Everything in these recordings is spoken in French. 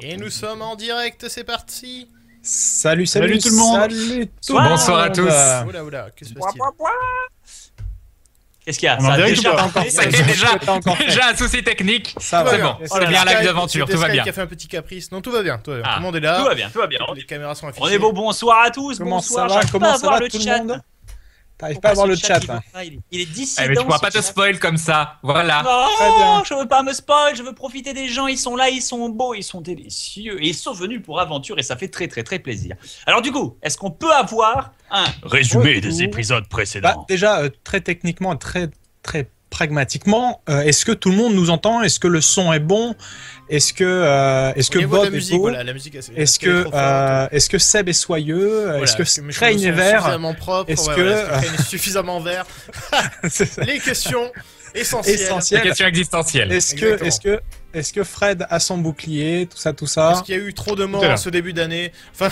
Et nous sommes en direct, c'est parti. Salut, salut tout le monde. Salut tout le monde. Bonsoir à tous. Oula, oula, qu'est-ce que c'est? Qu'est-ce qu'il y a? Ça a déjà un souci technique. Ça va, c'est bon. C'est bien live d'aventure, tout va bien. Qui a fait un petit caprice. Non, tout va bien, tout va bien. Tout le monde est là. Tout va bien, tout va bien. Les caméras sont affichées. On est beau, bonsoir à tous. Bonsoir, comment ça va tout le monde? T'arrives pas à voir le chat. Il est dissident. Mais tu pourras pas te spoil comme ça. Voilà. Non, je veux pas me spoil. Je veux profiter des gens. Ils sont là, ils sont beaux, ils sont délicieux. Et ils sont venus pour aventure et ça fait très très très plaisir. Alors du coup, est-ce qu'on peut avoir un résumé des épisodes précédents? Bah, déjà, très techniquement, très très pragmatiquement, est-ce que tout le monde nous entend? Est-ce que le son est bon? Est-ce que Bob est beau? Voilà, est-ce que Seb est soyeux? Voilà, est-ce que Crane est vert? Est-ce que est suffisamment vert? Les questions essentielles. Les questions existentielles. Est-ce que Fred a son bouclier? Tout ça, tout ça. Est-ce qu'il y a eu trop de morts ce début d'année? Enfin,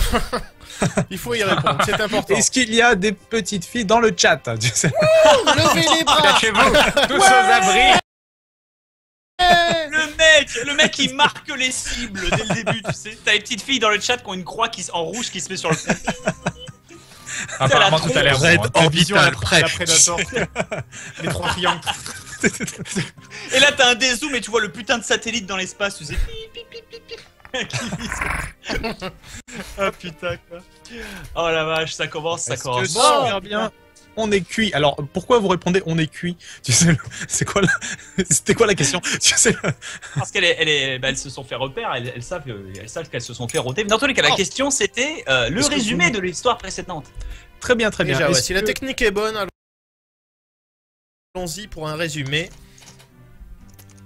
il faut y répondre, c'est important. Est-ce qu'il y a des petites filles dans le chat? Tu sais. Ouh, levez les bras. Cachez-vous, tous aux abris. Le mec il marque les cibles dès le début, tu sais. T'as les petites filles dans le chat qui ont une croix en rouge qui se met sur le front. Apparemment tout a l'air raide en vision après. Les trois triangles. Et là t'as un dézoom et tu vois le putain de satellite dans l'espace, tu sais. Ah putain quoi. Oh la vache, ça commence. Super bien. On est cuit. Alors pourquoi vous répondez on est cuit? Tu sais, c'est quoi la... C'était quoi la question? Tu sais, parce qu'elles se sont fait repère, elles savent qu'elles se sont fait rôter. Mais dans tous les cas, la question c'était le résumé de l'histoire précédente. Très bien, très bien. Déjà, si la technique est bonne, allons-y pour un résumé.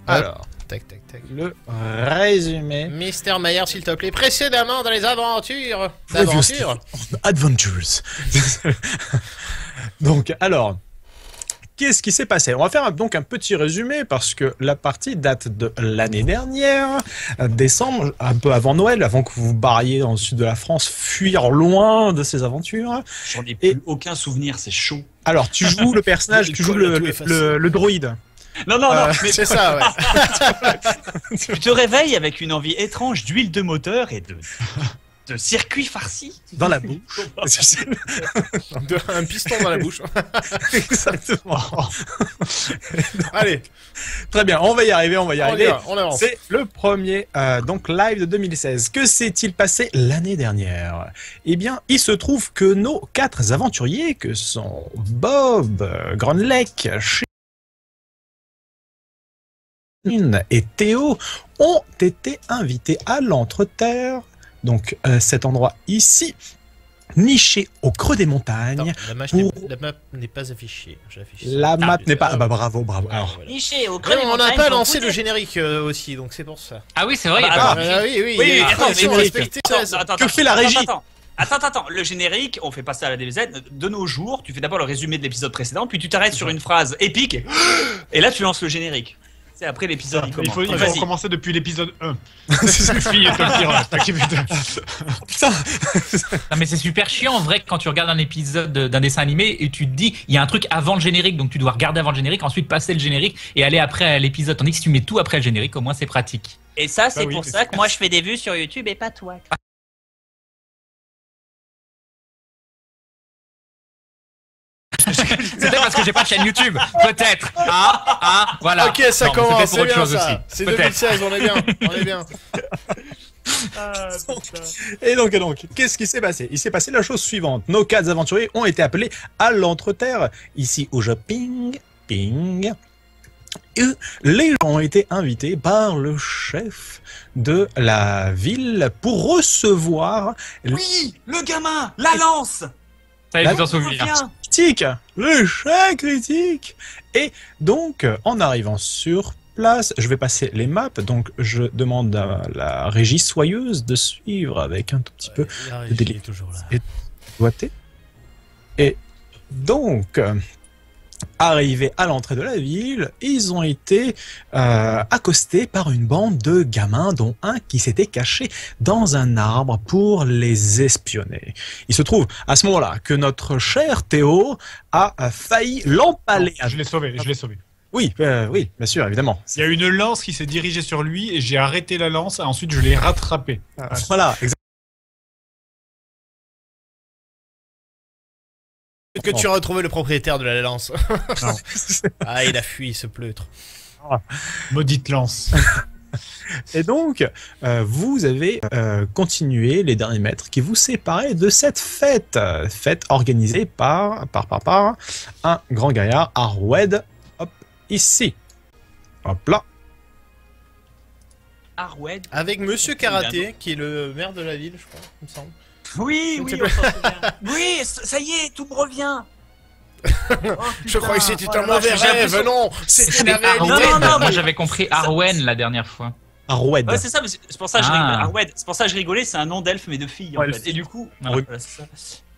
Alors, tac, tac, tac. Le résumé. Mister Maillard, s'il te plaît. Précédemment dans les aventures. Adventures. Donc, alors, qu'est-ce qui s'est passé? On va faire donc un petit résumé parce que la partie date de l'année dernière, décembre, un peu avant Noël, avant que vous vous barriez dans le sud de la France, fuir loin de ces aventures. J'en ai plus aucun souvenir, c'est chaud. Alors, tu joues le personnage, tu joues le droïde. Non, non, non, mais c'est ça, ouais. Tu te réveilles avec une envie étrange d'huile de moteur et de circuit farci dans la bouche. Un piston dans la bouche. Exactement. Allez, très bien, on va y arriver, on va y arriver. C'est le premier donc live de 2016. Que s'est-il passé l'année dernière? Eh bien, il se trouve que nos 4 aventuriers, que sont Bob, Grandlec, Chine et Théo, ont été invités à l'Entreterre. Donc cet endroit ici, niché au creux des montagnes. Attends, la map n'est pas affichée. La map n'est pas... Ah bah bravo, bravo. Alors, voilà. Niché au creux des montagnes. On n'a pas lancé le générique aussi, donc c'est pour ça. Ah oui, c'est vrai. Ah oui, attends, que fait la régie? Attends, le générique, on fait passer à la DBZ. De nos jours, tu fais d'abord le résumé de l'épisode précédent, puis tu t'arrêtes sur une phrase épique, et là tu lances le générique. C'est après l'épisode, il commence. Il faut recommencer depuis l'épisode 1. Putain. Non mais c'est super chiant en vrai quand tu regardes un épisode d'un dessin animé et tu te dis il y a un truc avant le générique donc tu dois regarder avant le générique, ensuite passer le générique et aller après à l'épisode. Tandis que si tu mets tout après le générique, au moins c'est pratique. Et ça c'est pour ça que moi je fais des vues sur YouTube et pas toi. C'était parce que j'ai pas de chaîne YouTube, peut-être. Ah, voilà. Ok, ça commence. C'est bien ça. C'est 2016, on est bien, on est bien. Et donc, qu'est-ce qui s'est passé? Il s'est passé la chose suivante. Nos 4 aventuriers ont été appelés à l'Entreterre, ici au jeu Ping. Et les gens ont été invités par le chef de la ville pour recevoir... Oui, le gamin, la lance. Le chat critique. Et donc, en arrivant sur place, je vais passer les maps. Donc, je demande à la régie soyeuse de suivre avec un tout petit peu de délai. Et donc, arrivés à l'entrée de la ville, ils ont été accostés par une bande de gamins, dont un qui s'était caché dans un arbre pour les espionner. Il se trouve à ce moment-là que notre cher Théo a failli l'empaler. Je l'ai sauvé, je l'ai sauvé. Oui, oui, bien sûr, évidemment. Il y a une lance qui s'est dirigée sur lui et j'ai arrêté la lance et ensuite je l'ai rattrapé. Ah, voilà, exactement. Est-ce que tu as retrouvé le propriétaire de la lance? Non. Ah, il a fui ce pleutre. Oh, maudite lance. Et donc, vous avez continué les derniers mètres qui vous séparaient de cette fête. Fête organisée par un grand gaillard à Roued. Hop, ici. Hop là. À Roued. Avec Monsieur Karaté, qui est le maire de la ville, je crois, il me semble. Oui, oui, oui, ça y est, tout me revient. Oh, putain, je crois que c'était un mauvais rêve, non, c'était la réalité. Non, non, moi j'avais compris Arwen la dernière fois. Arwen. Ouais, c'est ça, c'est pour ça que je rigolais, c'est un nom d'elfe mais de fille. Ouais, en fait.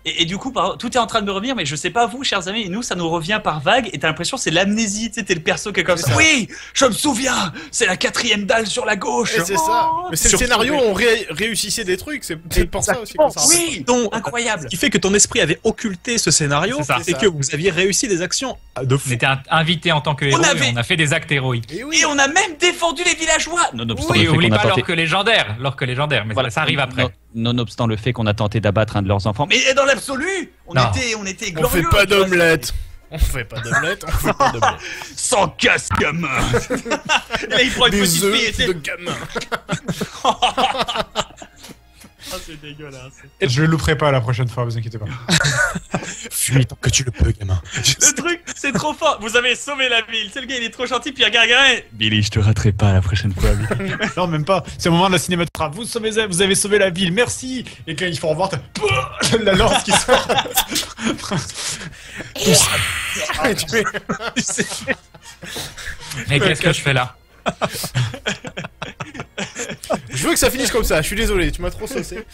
Et du coup, tout est en train de me revenir, mais je sais pas vous, chers amis, et nous, ça nous revient par vague, et t'as l'impression c'est l'amnésie, tu sais, t'es le perso qui est comme ça. Oui, je me souviens, c'est la quatrième dalle sur la gauche. C'est ça. Mais c'est le scénario, on réussissait des trucs, c'est pour ça aussi. Oui, incroyable. Ce qui fait que ton esprit avait occulté ce scénario, et que vous aviez réussi des actions de fou. On était invité en tant que héros, on a fait des actes héroïques. Et on a même défendu les villageois. Oui, oublie pas l'orque légendaire, mais ça arrive après. Nonobstant le fait qu'on a tenté d'abattre un de leurs enfants. Mais dans l'absolu, on était glorieux. On fait pas d'omelette. On fait pas d'omelette. Sans casse, gamin. Là, il prend une petite fille de gamin. Oh, c'est dégueulasse. Je le louperai pas la prochaine fois, vous inquiétez pas. Fuis tant que tu le peux, gamin. Le truc, c'est trop fort. Vous avez sauvé la ville. C'est le gars, il est trop gentil. Puis regarde, Billy, je te raterai pas la prochaine fois. Non, même pas. C'est le moment de la cinématographie. Vous avez sauvé la ville. Merci. Et quand il faut revoir, la lance qui sort. Mais qu'est-ce que je fais là? Je veux que ça finisse comme ça, je suis désolé, tu m'as trop saucé.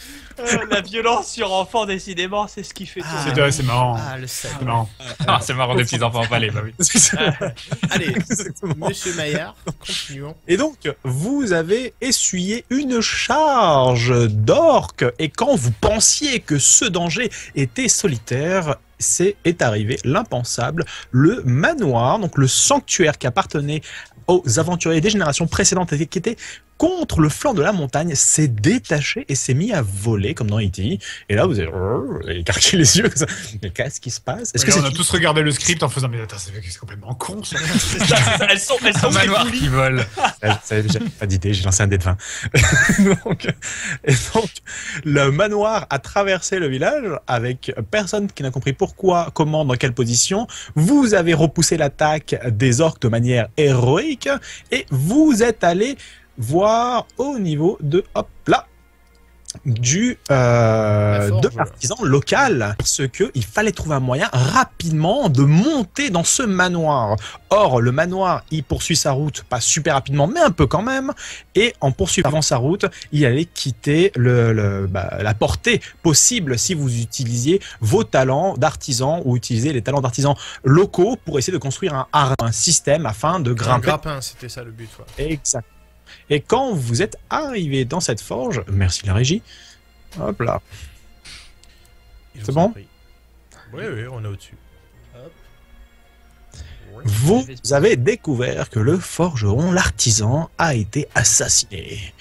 La violence sur enfant, décidément, c'est ce qui fait tout. C'est marrant. Ah, le sale. C'est marrant. C'est marrant des petits enfants empalés, bah oui. Allez, Monsieur Maillard, continuons. Et donc, vous avez essuyé une charge d'orques, et quand vous pensiez que ce danger était solitaire, est arrivé l'impensable, le manoir, donc le sanctuaire qui appartenait aux aventuriers des générations précédentes et qui était contre le flanc de la montagne, s'est détaché et s'est mis à voler comme dans E.T. Et là vous avez écarqué les yeux, mais qu'est-ce qui se passe? Est-ce que on a tous regardé le script en faisant mais attends, c'est complètement con ça. Elles sont manoirs qui volent. J'avais pas d'idée, j'ai lancé un dé de 20. Et donc le manoir a traversé le village avec personne qui n'a compris pourquoi, comment, dans quelle position. Vous avez repoussé l'attaque des orques de manière héroïque et vous êtes allé voir au niveau de, hop là, de l'artisan local, parce qu'il fallait trouver un moyen rapidement de monter dans ce manoir. Or, le manoir, il poursuit sa route, pas super rapidement, mais un peu quand même, et en poursuivant sa route, il allait quitter la portée possible si vous utilisiez vos talents d'artisan ou utilisez les talents d'artisans locaux pour essayer de construire un système afin de grimper. Un grappin, c'était ça le but. Ouais. Exact. Et quand vous êtes arrivé dans cette forge, merci la régie, hop là. C'est bon? Oui, oui, on est au-dessus. Vous avez découvert que le forgeron, l'artisan, a été assassiné.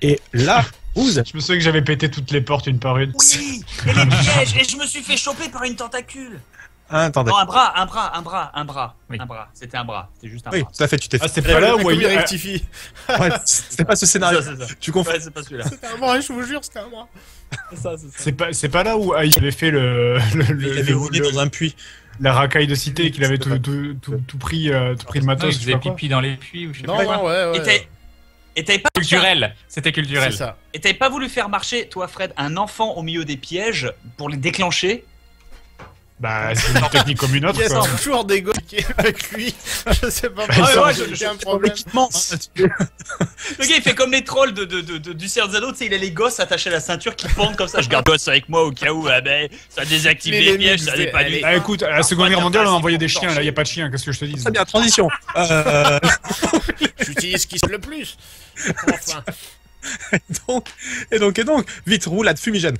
Et là, vous avez... Je me souviens que j'avais pété toutes les portes une par une. Oui, et les pièges, et je me suis fait choper par une tentacule. Non, un bras. C'était un bras, c'était juste un bras. Oui, tout à fait, tu t'es fait. Ah, c'était pas là où il rectifie. Ouais, c'était pas ce scénario. Tu comprends? Ouais, c'est pas celui-là. C'était un bras, je vous jure, c'était un bras. C'est pas là où il avait fait le. Il avait roulé dans un puits. La racaille de cité qu'il avait tout pris le matos. Il faisait pipi dans les puits ou je sais pas. Non, ouais. Et t'avais pas... Culturel, c'était culturel. C'est ça. Et t'avais pas voulu faire marcher, toi Fred, un enfant au milieu des pièges pour les déclencher? Bah, c'est une technique comme une autre. Il y a toujours des gars qui est avec lui. Je sais pas. J'ai un problème. Le gars, il fait comme les trolls du Cerzano. Tu sais, il a les gosses attachés à la ceinture qui pendent comme ça. Je garde gosse avec moi au cas où. Ah ben, ça désactive les pièges, ça n'est pas lui. Ah, écoute, à la Seconde Guerre mondiale, on a envoyé des chiens. Là, il n'y a pas de chiens. Qu'est-ce que je te dis? Très bien, transition. J'utilise ce qui se le plus. Enfin. Et donc, vite, roulade fumigène.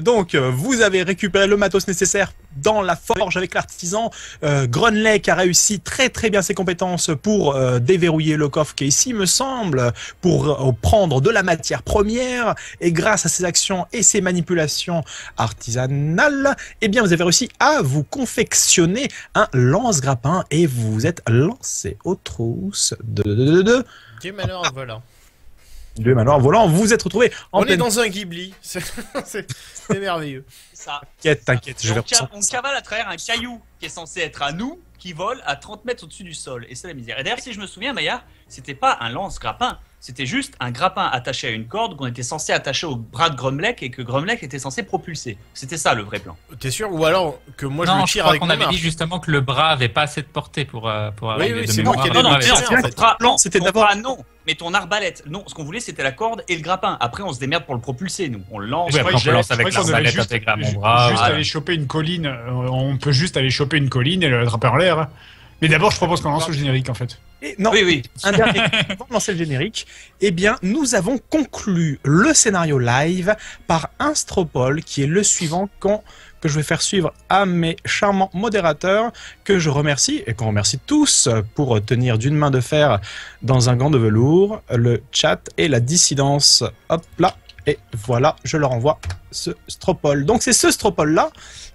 Donc, vous avez récupéré le matos nécessaire dans la forge avec l'artisan. Grunlec a réussi très bien ses compétences pour déverrouiller le coffre qui est ici, me semble, pour prendre de la matière première. Et grâce à ses actions et ses manipulations artisanales, eh bien, vous avez réussi à vous confectionner un lance-grappin et vous vous êtes lancé aux trousses de... Du malheur en volant. Du manoir volant, vous vous êtes retrouvé en pleine... On est dans un Ghibli, c'est merveilleux. Ça. T'inquiète, je vais reprendre. On cavale à travers un caillou qui est censé être à nous, qui vole à 30 mètres au-dessus du sol, et c'est la misère. Et d'ailleurs, si je me souviens, Maillard, c'était pas un lance-grappin, c'était juste un grappin attaché à une corde qu'on était censé attacher au bras de Grumlec et que Grumlec était censé propulser. C'était ça le vrai plan. T'es sûr? Ou alors que moi je le tire avec mon arc. On avait dit justement que le bras avait pas assez de portée pour arriver de mémoire. Oui, c'est moi qui... C'était d'abord un non. Mais ton arbalète, non, ce qu'on voulait c'était la corde et le grappin. Après on se démerde pour le propulser, nous. On le lance. Ouais, on lance avec l'arbalète intégrée à mon bras. Juste aller choper une colline. On peut juste aller choper une colline et le attraper en l'air. Mais d'abord, je propose qu'on lance le générique, en fait. Et non, oui. Un dernier, avant de lancer le générique, eh bien, nous avons conclu le scénario live par Instropole, qui est le suivant que je vais faire suivre à mes charmants modérateurs, que je remercie, et qu'on remercie tous pour tenir d'une main de fer dans un gant de velours, le chat et la dissidence. Hop là, et voilà, je leur envoie ce Stropole. Donc, c'est ce Stropole-là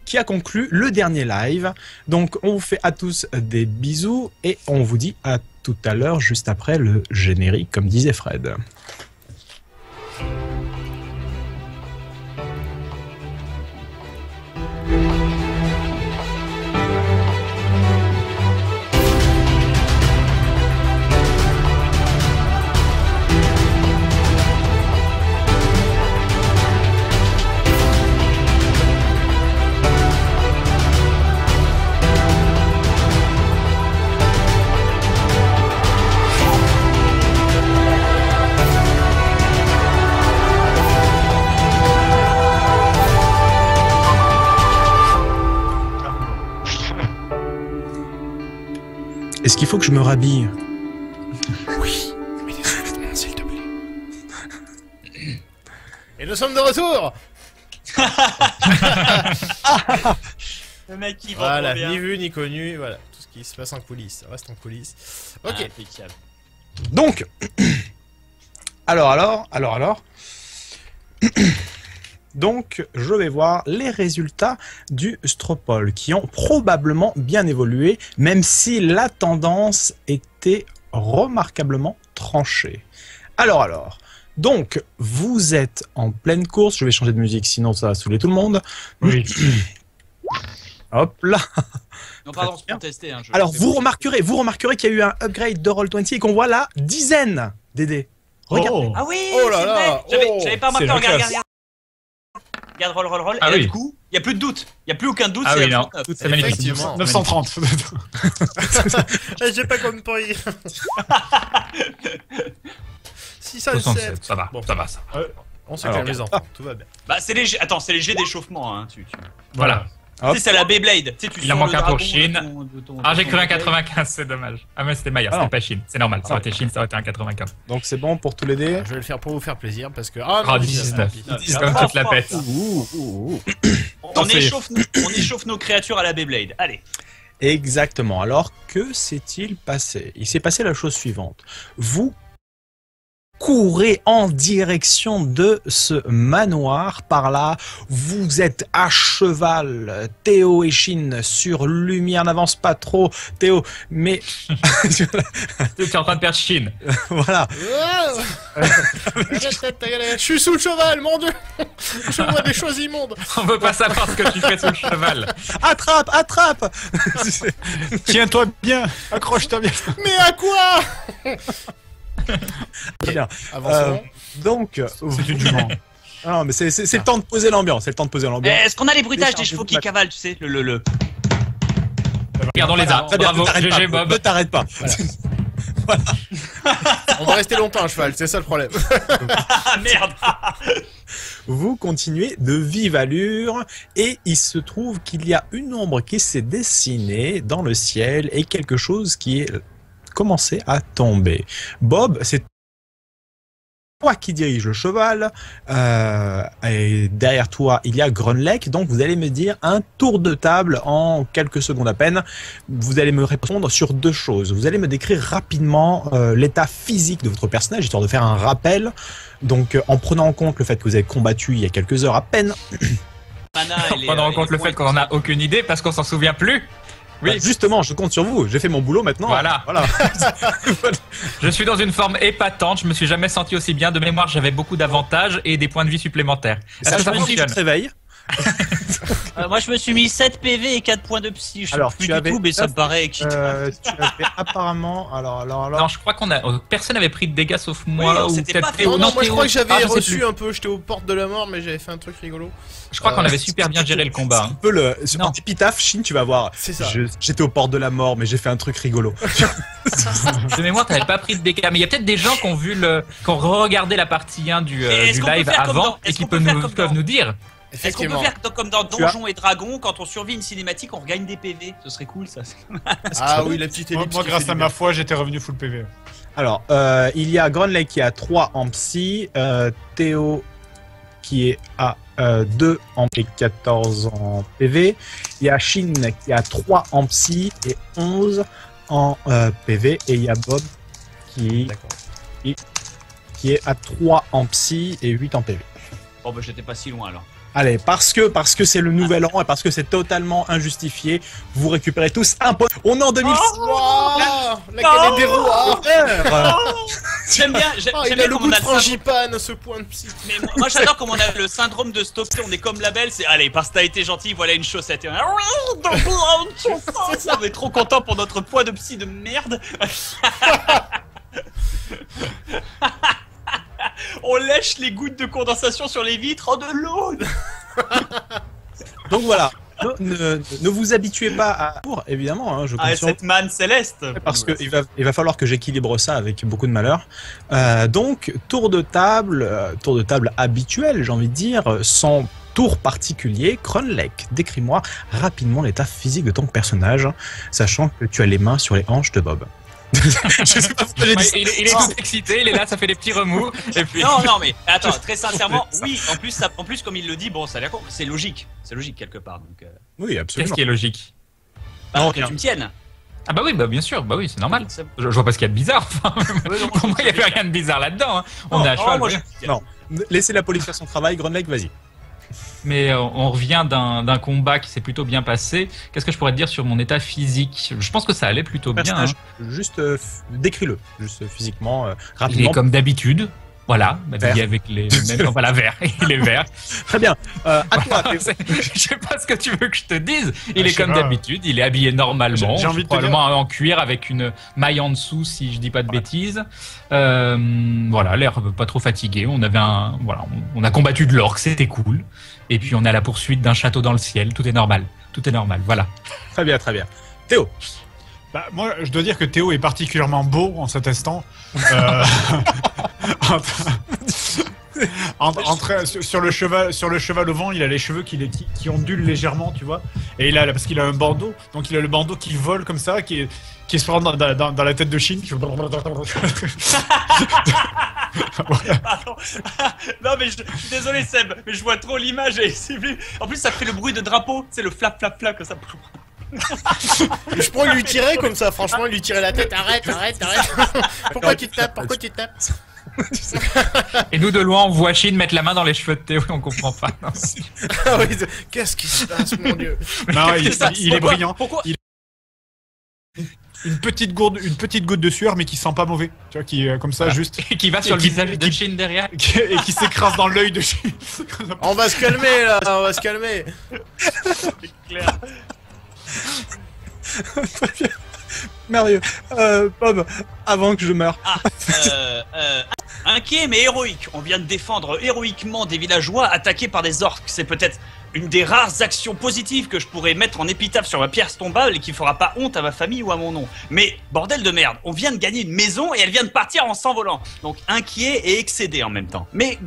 qui a conclu le dernier live. Donc on vous fait à tous des bisous et on vous dit à tout à l'heure juste après le générique comme disait Fred. Est-ce qu'il faut que je me rhabille? Oui, mais des sous-vêtements, s'il te plaît. Et nous sommes de retour. Le mec qui va. Voilà, ni vu ni connu, voilà, tout ce qui se passe en coulisses, ça reste en coulisses. Ok, impeccable. Donc, alors. Donc, je vais voir les résultats du Stropole, qui ont probablement bien évolué, même si la tendance était remarquablement tranchée. Alors, donc, vous êtes en pleine course. Je vais changer de musique, sinon ça va saouler tout le monde. Oui. Hop là. Non, pardon, c'est pour tester. Hein, alors, vous remarquerez qu'il y a eu un upgrade de Roll20 et qu'on voit la dizaine des dés. Regardez. Oh. Ah oui, oh là là. J'avais pas remarqué, regarde. Regarde, roll, et du coup, il n'y a plus de doute. Il n'y a plus aucun doute, c'est 930. C'est magnifique. 930. J'ai pas compris. 607. Ça va, bon, ça va. On se calme les enfants, tout va bien. Bah, c'est léger. Attends, c'est léger d'échauffement. Hein. Voilà. Tu sais, c'est la Beyblade. Tu sais, il en manque un pour Chine. Ah, j'ai cru un 95, c'est dommage. Ah, mais c'était Maillard, c'était pas Chine. C'est normal, ça aurait été Chine, ça aurait été un 95. Donc c'est bon pour tous les dés. Je vais le faire pour vous faire plaisir parce que. Ah, 19. Comme toute la pète. On échauffe nos créatures à la Beyblade. Allez. Exactement. Alors, que s'est-il passé? Il s'est passé la chose suivante. Vous courez en direction de ce manoir par là. Vous êtes à cheval, Théo et Chine sur lumière, n'avance pas trop, Théo, mais... Théo, t'es en train de perdre Chine. Voilà. Je suis sous le cheval, mon Dieu. Je vois des choses immondes. On veut pas savoir ce que tu fais sous le cheval. Attrape. Tiens-toi bien, accroche-toi bien. Mais à quoi? Bien. Donc, c'est une jument. Non, mais c'est le temps de poser l'ambiance. Est-ce qu'on a les bruitages des chevaux qui cavalent, tu sais, le. Regardons les arbres. Bravo, GG Bob. Ne t'arrête pas. Voilà. On va rester longtemps à cheval, c'est ça le problème. Merde. Vous continuez de vive allure et il se trouve qu'il y a une ombre qui s'est dessinée dans le ciel et quelque chose qui est commencer à tomber. Bob, c'est toi qui dirige le cheval, et derrière toi il y a Grunlec, donc vous allez me dire un tour de table en quelques secondes à peine. Vous allez me répondre sur deux choses. Vous allez me décrire rapidement l'état physique de votre personnage, histoire de faire un rappel, donc en prenant en compte le fait que vous avez combattu il y a quelques heures à peine. En prenant en compte le fait qu'on n'en a aucune idée parce qu'on s'en souvient plus. Oui, bah justement, je compte sur vous. J'ai fait mon boulot maintenant. Voilà. Je suis dans une forme épatante. Je me suis jamais senti aussi bien. De mémoire, j'avais beaucoup d'avantages et des points de vie supplémentaires. Ça, ça fonctionne. Je te réveille. Moi, je me suis mis 7 PV et 4 points de psy. Je alors, plus tu avais tout, mais ça me paraît tu avais apparemment. Alors. Non, je crois qu'on a. Personne n'avait pris de dégâts sauf moi. Oui, ou pas fait. Non, moi, je crois que j'avais reçu un peu. J'étais aux portes de la mort, mais j'avais fait un truc rigolo. Je crois qu'on avait super bien géré le combat. Un peu le épitaphe, Shin, tu vas voir. C'est ça. J'étais aux portes de la mort, mais j'ai fait un truc rigolo. De mémoire, t'avais pas pris de dégâts. Mais il y a peut-être des gens qui ont vu le, qui ont regardé la partie 1 du live avant et qui peuvent nous dire. Est-ce qu'on peut faire comme dans Donjons et Dragons, quand on survit une cinématique, on regagne des PV? Ce serait cool, ça. Ah oui, la petite ellipse. Moi, grâce à ma foi, j'étais revenu full PV. Alors, il y a Grunlec qui a 3 en psy, Théo qui est à 2 en psy et 14 en PV. Il y a Shin qui a 3 en psy et 11 en PV. Et il y a Bob qui est à 3 en psy et 8 en PV. Bon, bah, j'étais pas si loin alors. Allez, parce que c'est le nouvel an et parce que c'est totalement injustifié, vous récupérez tous un point. On est en 2006. La galette des rois. J'aime bien, le goût de frangipane, ce point de psy. Mais moi j'adore comme on a le syndrome de stopper, on est comme la belle, c'est allez, parce que t'as été gentil, voilà une chaussette. Et on a... on est trop content pour notre point de psy de merde. On lèche les gouttes de condensation sur les vitres en de l'eau. Donc voilà, ne vous habituez pas à évidemment, hein, je comprends. Ah, cette manne céleste. Parce qu'il va falloir que j'équilibre ça avec beaucoup de malheur. Donc, tour de table habituel, j'ai envie de dire, sans tour particulier. Grunlec, décris-moi rapidement l'état physique de ton personnage, sachant que tu as les mains sur les hanches de Bob. Je sais pas pourquoi j'ai dit ça. Il est tout excité, il est là, ça fait des petits remous. Et puis... Non, mais attends, très sincèrement, oui, en plus, comme il le dit, bon, ça a l'air con, c'est logique. C'est logique quelque part. Donc, oui, absolument. Qu'est-ce qui est logique? Non, que tu me tiennes. Ah bah oui, bah bien sûr, bah oui, c'est normal. Je vois pas ce qu'il y a de bizarre. Pour moi, il n'y avait rien de bizarre là-dedans. Hein. On est à cheval. Non, laissez la police faire son travail, Grunlec, vas-y. Mais on revient d'un combat qui s'est plutôt bien passé. Qu'est-ce que je pourrais te dire sur mon état physique? Je pense que ça allait plutôt bien. Hein. Juste décris-le, juste physiquement, rapidement. Il est comme d'habitude, voilà, habillé avec les mêmes... Voilà, vert, il est vert. Très bien, à toi. Je sais pas ce que tu veux que je te dise. Il est comme d'habitude, il est habillé normalement. J'ai envie de probablement en cuir avec une maille en dessous, si je dis pas de bêtises. Voilà, l'air pas trop fatigué. On a combattu de l'orque, c'était cool. Et puis on a la poursuite d'un château dans le ciel, tout est normal, voilà. Très bien. Théo? Bah, moi, je dois dire que Théo est particulièrement beau en cet instant. Sur le cheval au vent, il a les cheveux qui ondulent légèrement, tu vois. Et il a, parce qu'il a un bandeau, donc il a le bandeau qui vole comme ça, qui se prend dans la tête de Shin. Voilà. Pardon. Non mais je suis désolé Seb, mais je vois trop l'image et c'est plus... En plus ça fait le bruit de drapeau, c'est le flap flap flap comme ça. Je pourrais lui tirer comme ça, franchement, lui tirer la tête. Arrête. Pourquoi tu tapes? Et nous de loin on voit Shin mettre la main dans les cheveux de Théo, on comprend pas. Ah oui, qu'est-ce qui se passe mon dieu? Non, il est brillant. Pourquoi il... Une petite goutte de sueur, mais qui sent pas mauvais. Tu vois, qui comme ça, juste. Et qui va sur le visage de Shin derrière. Et qui s'écrase dans l'œil de Shin. On va se calmer là, on va se calmer. C'est clair. Très bien. Merveilleux. Bob, avant que je meure. Inquiet mais héroïque. On vient de défendre héroïquement des villageois attaqués par des orques. C'est peut-être une des rares actions positives que je pourrais mettre en épitaphe sur ma pierre tombale et qui fera pas honte à ma famille ou à mon nom. Mais bordel de merde, on vient de gagner une maison et elle vient de partir en s'envolant. Donc inquiet et excédé en même temps. Mais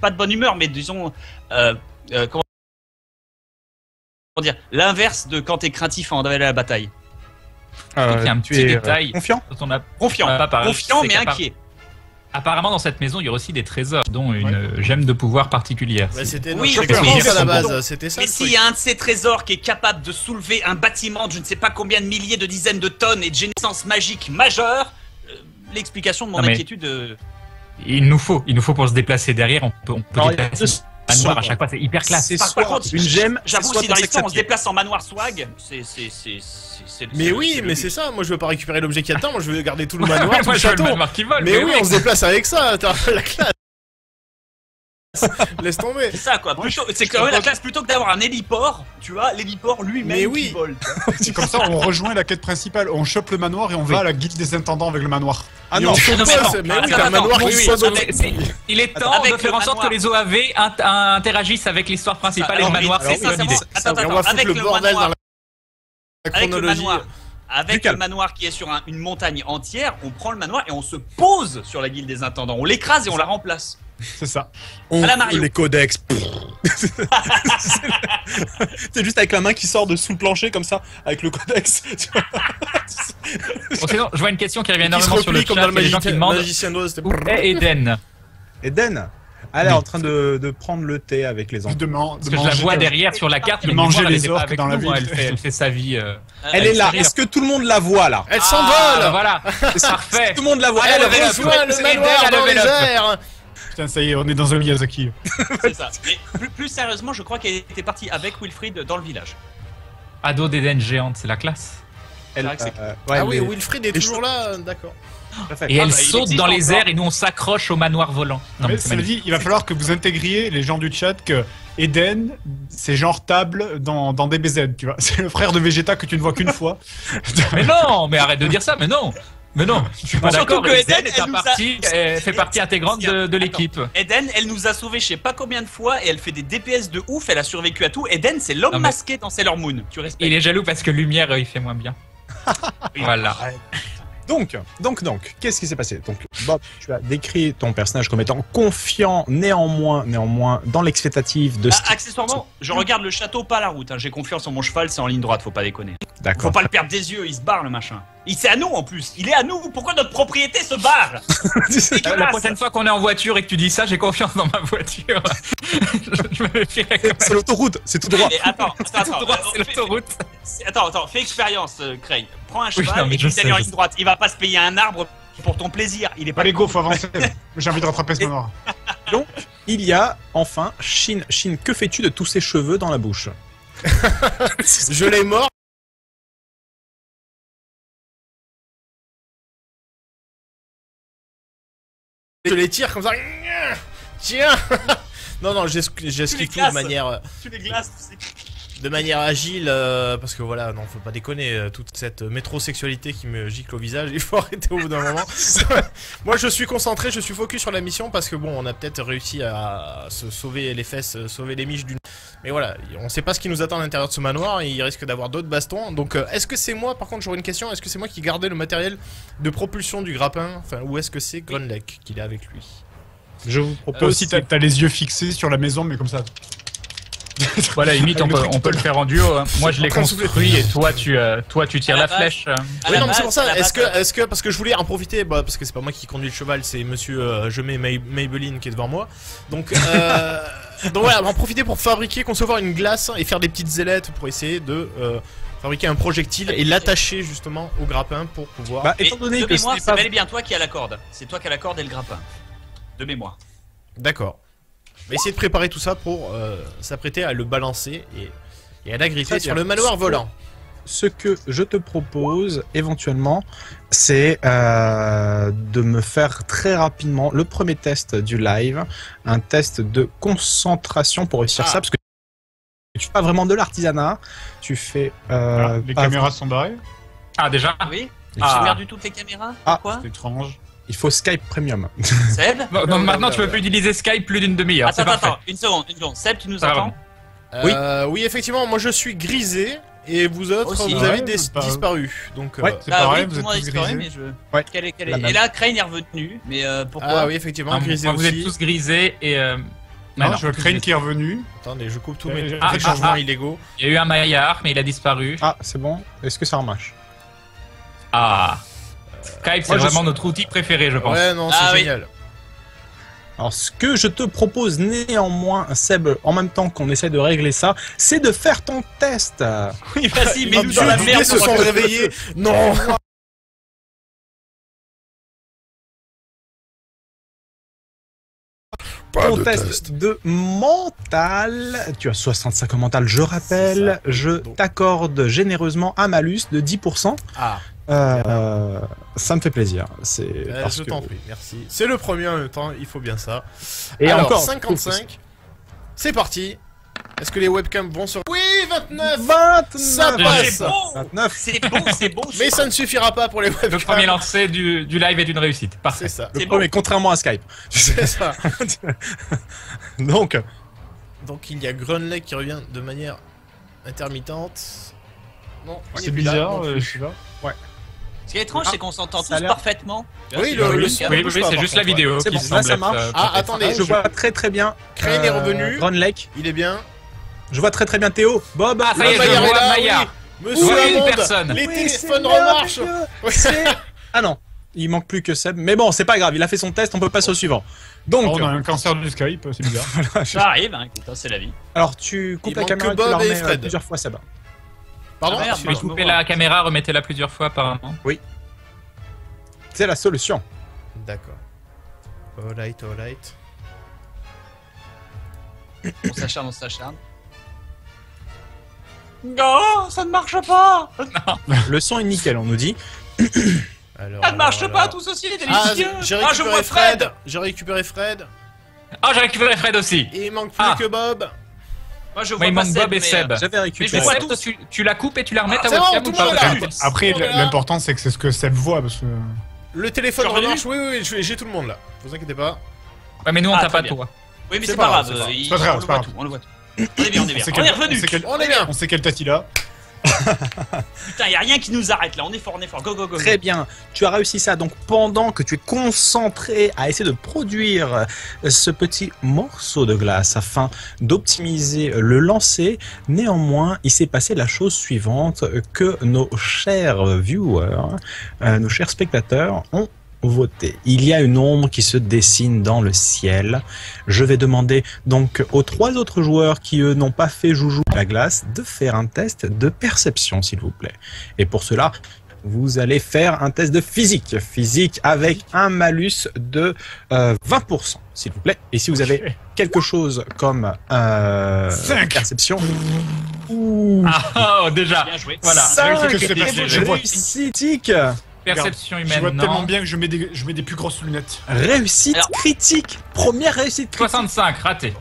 pas de bonne humeur, mais disons... comment dire, l'inverse de quand t'es craintif à en aller à la bataille. Il y a un petit détail. Confiant. Confiant, mais inquiet. Apparemment, dans cette maison, il y a aussi des trésors, dont une gemme de pouvoir particulière. Ouais, oui, je pense à la base, c'était ça. Mais s'il y a un de ces trésors qui est capable de soulever un bâtiment de je ne sais pas combien de milliers de dizaines de tonnes et de généissance magique majeure, l'explication de mon inquiétude... Il nous faut pour se déplacer derrière, on peut déplacer un manoir à chaque fois, c'est hyper classe. Par contre, une gemme, j'avoue aussi dans l'histoire, on se déplace en manoir swag, mais oui, mais c'est ça, moi je veux pas récupérer l'objet qu'il y a dedans, moi je veux garder tout le manoir, tout le château. Mais oui, on se déplace avec ça, t'as la classe. Laisse tomber. C'est ça quoi, c'est la classe plutôt que d'avoir un héliport, tu vois, l'héliport lui-même qui vole. C'est comme ça, on rejoint la quête principale, on chope le manoir et on va à la guilde des intendants avec le manoir. Ah non, c'est un manoir qui soit dans le... Il est temps de faire en sorte que les OAV interagissent avec l'histoire principale et le manoir, c'est ça, c'est bon. On va foutre le bordel dans la chronologie. Avec le manoir qui est sur une montagne entière, on prend le manoir et on se pose sur la guilde des intendants, on l'écrase et on la remplace. C'est ça. On les codex. C'est juste avec la main qui sort de sous le plancher comme ça, avec le codex. Bon, sinon, je vois une question qui revient énormément sur le chat. Où est Eden? Eden, elle est en train de prendre le thé avec les enfants. Parce que je la vois derrière sur la carte, mais manger les orques dans la ville. Elle fait sa vie. Elle est là. Est-ce que tout le monde la voit là? Elle s'envole. Voilà. C'est parfait. Tout le monde la voit. Elle reçoit le manoir dans les airs. Putain, ça y est, on est dans un Miyazaki. C'est ça. Mais plus sérieusement, je crois qu'elle était partie avec Wilfried dans le village. Ado d'Eden géante, c'est la classe. Elle, ouais, ah oui, Wilfried est toujours là, d'accord. Et elle saute dans les airs et nous on s'accroche au manoir volant. Non, mais ça veut dire, il va falloir que vous intégriez les gens du chat que Eden, c'est genre table dans DBZ, tu vois. C'est le frère de Vegeta que tu ne vois qu'une fois. Mais non, mais arrête de dire ça, mais non. Mais non, je suis pas d'accord. Surtout que Eden fait partie intégrante de l'équipe. Eden, elle nous a sauvé je sais pas combien de fois et elle fait des DPS de ouf, elle a survécu à tout. Eden, c'est l'homme masqué dans Sailor Moon. Tu respectes. Il est jaloux parce que lumière, il fait moins bien. Voilà. Donc, qu'est-ce qui s'est passé? Donc, Bob, tu as décrit ton personnage comme étant confiant, néanmoins, dans l'expectative de... accessoirement, je regarde le château, pas la route. Hein. J'ai confiance en mon cheval, c'est en ligne droite, faut pas déconner. D'accord. Faut pas le perdre des yeux, il se barre le machin. C'est à nous en plus, il est à nous. Pourquoi notre propriété se barre? La prochaine fois qu'on est en voiture et que tu dis ça, j'ai confiance dans ma voiture. je me méfierais quand même. C'est l'autoroute, c'est tout droit. Attends, fais expérience, Craig. Prends un cheval et tu t'alignes en ligne droite. Il va pas se payer un arbre pour ton plaisir. Il est pas... Allez, go, faut avancer. J'ai envie de rattraper ce moment. Donc, il y a enfin Shin. Shin, que fais-tu de tous ces cheveux dans la bouche? Je l'ai mort. Je les tire comme ça. Tiens. Non, j'esquive tout de manière... Tu les glaces, tu sais. De manière agile, parce que voilà, non, faut pas déconner, toute cette métrosexualité qui me gicle au visage, il faut arrêter au bout d'un moment. Moi, je suis concentré, je suis focus sur la mission, parce que bon, on a peut-être réussi à se sauver les fesses, sauver les miches d'une... Mais voilà, on sait pas ce qui nous attend à l'intérieur de ce manoir, et il risque d'avoir d'autres bastons. Donc, est-ce que c'est moi, par contre, j'aurais une question, est-ce que c'est moi qui gardais le matériel de propulsion du grappin? Enfin, ou est-ce que c'est Gronlek qui est avec lui? Je vous propose, si t'as les yeux fixés sur la maison, mais comme ça. Voilà, limite, on peut le faire en duo. Hein. Moi, je l'ai construit et toi, tu tires la flèche. Oui, non, mais c'est pour ça. Est-ce que, parce que je voulais en profiter, parce que c'est pas moi qui conduis le cheval, c'est monsieur, je mets Maybelline qui est devant moi. Donc voilà, en profiter pour fabriquer, concevoir une glace et faire des petites ailettes pour essayer de fabriquer un projectile et l'attacher justement au grappin pour pouvoir. Bah, étant donné que c'est bel et bien toi qui as la corde. C'est toi qui as la corde et le grappin. De mémoire. D'accord. Mais essayer de préparer tout ça pour s'apprêter à le balancer et à l'agripper sur le manoir volant. Ce que je te propose éventuellement, c'est de me faire très rapidement le premier test du live, un test de concentration pour réussir ça, parce que tu fais pas vraiment de l'artisanat, tu fais... voilà, les caméras sont barrées. Ah déjà? Oui. J'ai perdu toutes les caméras. Pourquoi? C'est étrange. Il faut Skype Premium. Seb? Donc maintenant tu peux plus utiliser Skype plus d'une demi-heure. Attends, une seconde. Seb, tu nous entends? Oui, effectivement, moi je suis grisé et vous autres vous avez disparu. Donc ouais, c'est pareil, vous êtes tous grisés. Mais je... Et là, Crane est revenu. Mais pourquoi? Ah oui, effectivement, grisé aussi. Vous êtes tous grisés et... Non, je vois Crane qui est revenu. Attendez, je coupe tous mes changements illégaux. Il y a eu un maillard, mais il a disparu. Ah, c'est bon. Est-ce que ça remarche? Ah... Skype, c'est vraiment notre outil préféré, je pense. Ouais, non, c'est génial. Alors ce que je te propose néanmoins, Seb, en même temps qu'on essaie de régler ça, c'est de faire ton test. Oui, vas-y, mais nous dans la merde, se sont réveillés. Non. Ton test de mental, tu as 65 en mental, je rappelle, je t'accorde généreusement un malus de 10%. Ah. Ça me fait plaisir. Je t'en prie, merci. C'est le premier en même temps, il faut bien ça. Et alors, encore 55. C'est parti. Est-ce que les webcams vont se... Oui, 29. 29. Ça passe. C'est beau, c'est beau. Mais ça ne suffira pas pour les webcams. Le premier lancé du live est une réussite. Parfait. Ça. Le premier, contrairement à Skype. C'est ça. Donc il y a Grunley qui revient de manière intermittente. Non, c'est bizarre. Je suis là. Ouais. Ce qui est étrange, c'est qu'on s'entend tous parfaitement. Oui, le son. Oui, c'est juste la vidéo. C'est bon, là ça marche. Ah, attendez, je vois très très bien. Crane est revenu. Ron Lake. Il est bien. Je vois très très bien Théo. Bob, ah, ça y est, je vois Maya. Monsieur Personne. Les téléphones remarchent. Ah non, il manque plus que Seb. Mais bon, c'est pas grave, il a fait son test, on peut passer au suivant. Donc, on a un cancer du Skype, c'est bizarre. Ça arrive, hein, c'est la vie. Alors, tu coupes la caméra et tu la remets plusieurs fois, Seb. Pardon, je vais couper la caméra, remettez-la plusieurs fois apparemment. Oui. C'est la solution. D'accord. Alright, alright. On s'acharne, on s'acharne. Non, ça ne marche pas. Non. Le son est nickel, on nous dit. Alors, ça ne marche pas, tout ceci est délicieux. Ah, je vois Fred. J'ai récupéré Fred. Ah, j'ai récupéré Fred aussi. Et il manque plus que Bob. Moi je vois Bob et Seb. Tu la coupes et tu la remets à WhatsApp ou pas? Après l'important c'est que c'est ce que Seb voit parce que... Le téléphone remarche, oui, j'ai tout le monde là. Vous inquiétez pas. Ouais mais nous on t'a pas toi. Oui mais c'est pas grave. C'est pas grave, on le voit tout. On est bien, on est bien. On est revenu. On est bien. On sait quel tati là. Putain, y'a rien qui nous arrête là, on est fort, go go go. Très bien, tu as réussi ça, donc pendant que tu es concentré à essayer de produire ce petit morceau de glace afin d'optimiser le lancer, néanmoins il s'est passé la chose suivante que nos chers viewers, nos chers spectateurs ont voté. Il y a une ombre qui se dessine dans le ciel. Je vais demander donc aux trois autres joueurs qui eux n'ont pas fait joujou à la glace de faire un test de perception s'il vous plaît. Et pour cela, vous allez faire un test de physique. Physique avec un malus de 20% s'il vous plaît. Et si vous avez quelque chose comme perception... Ah oh, déjà, bien joué. Voilà. 5 réussitiques. Perception humaine. Je vois tellement bien que je mets des plus grosses lunettes. Réussite critique. Première réussite critique. 65, raté.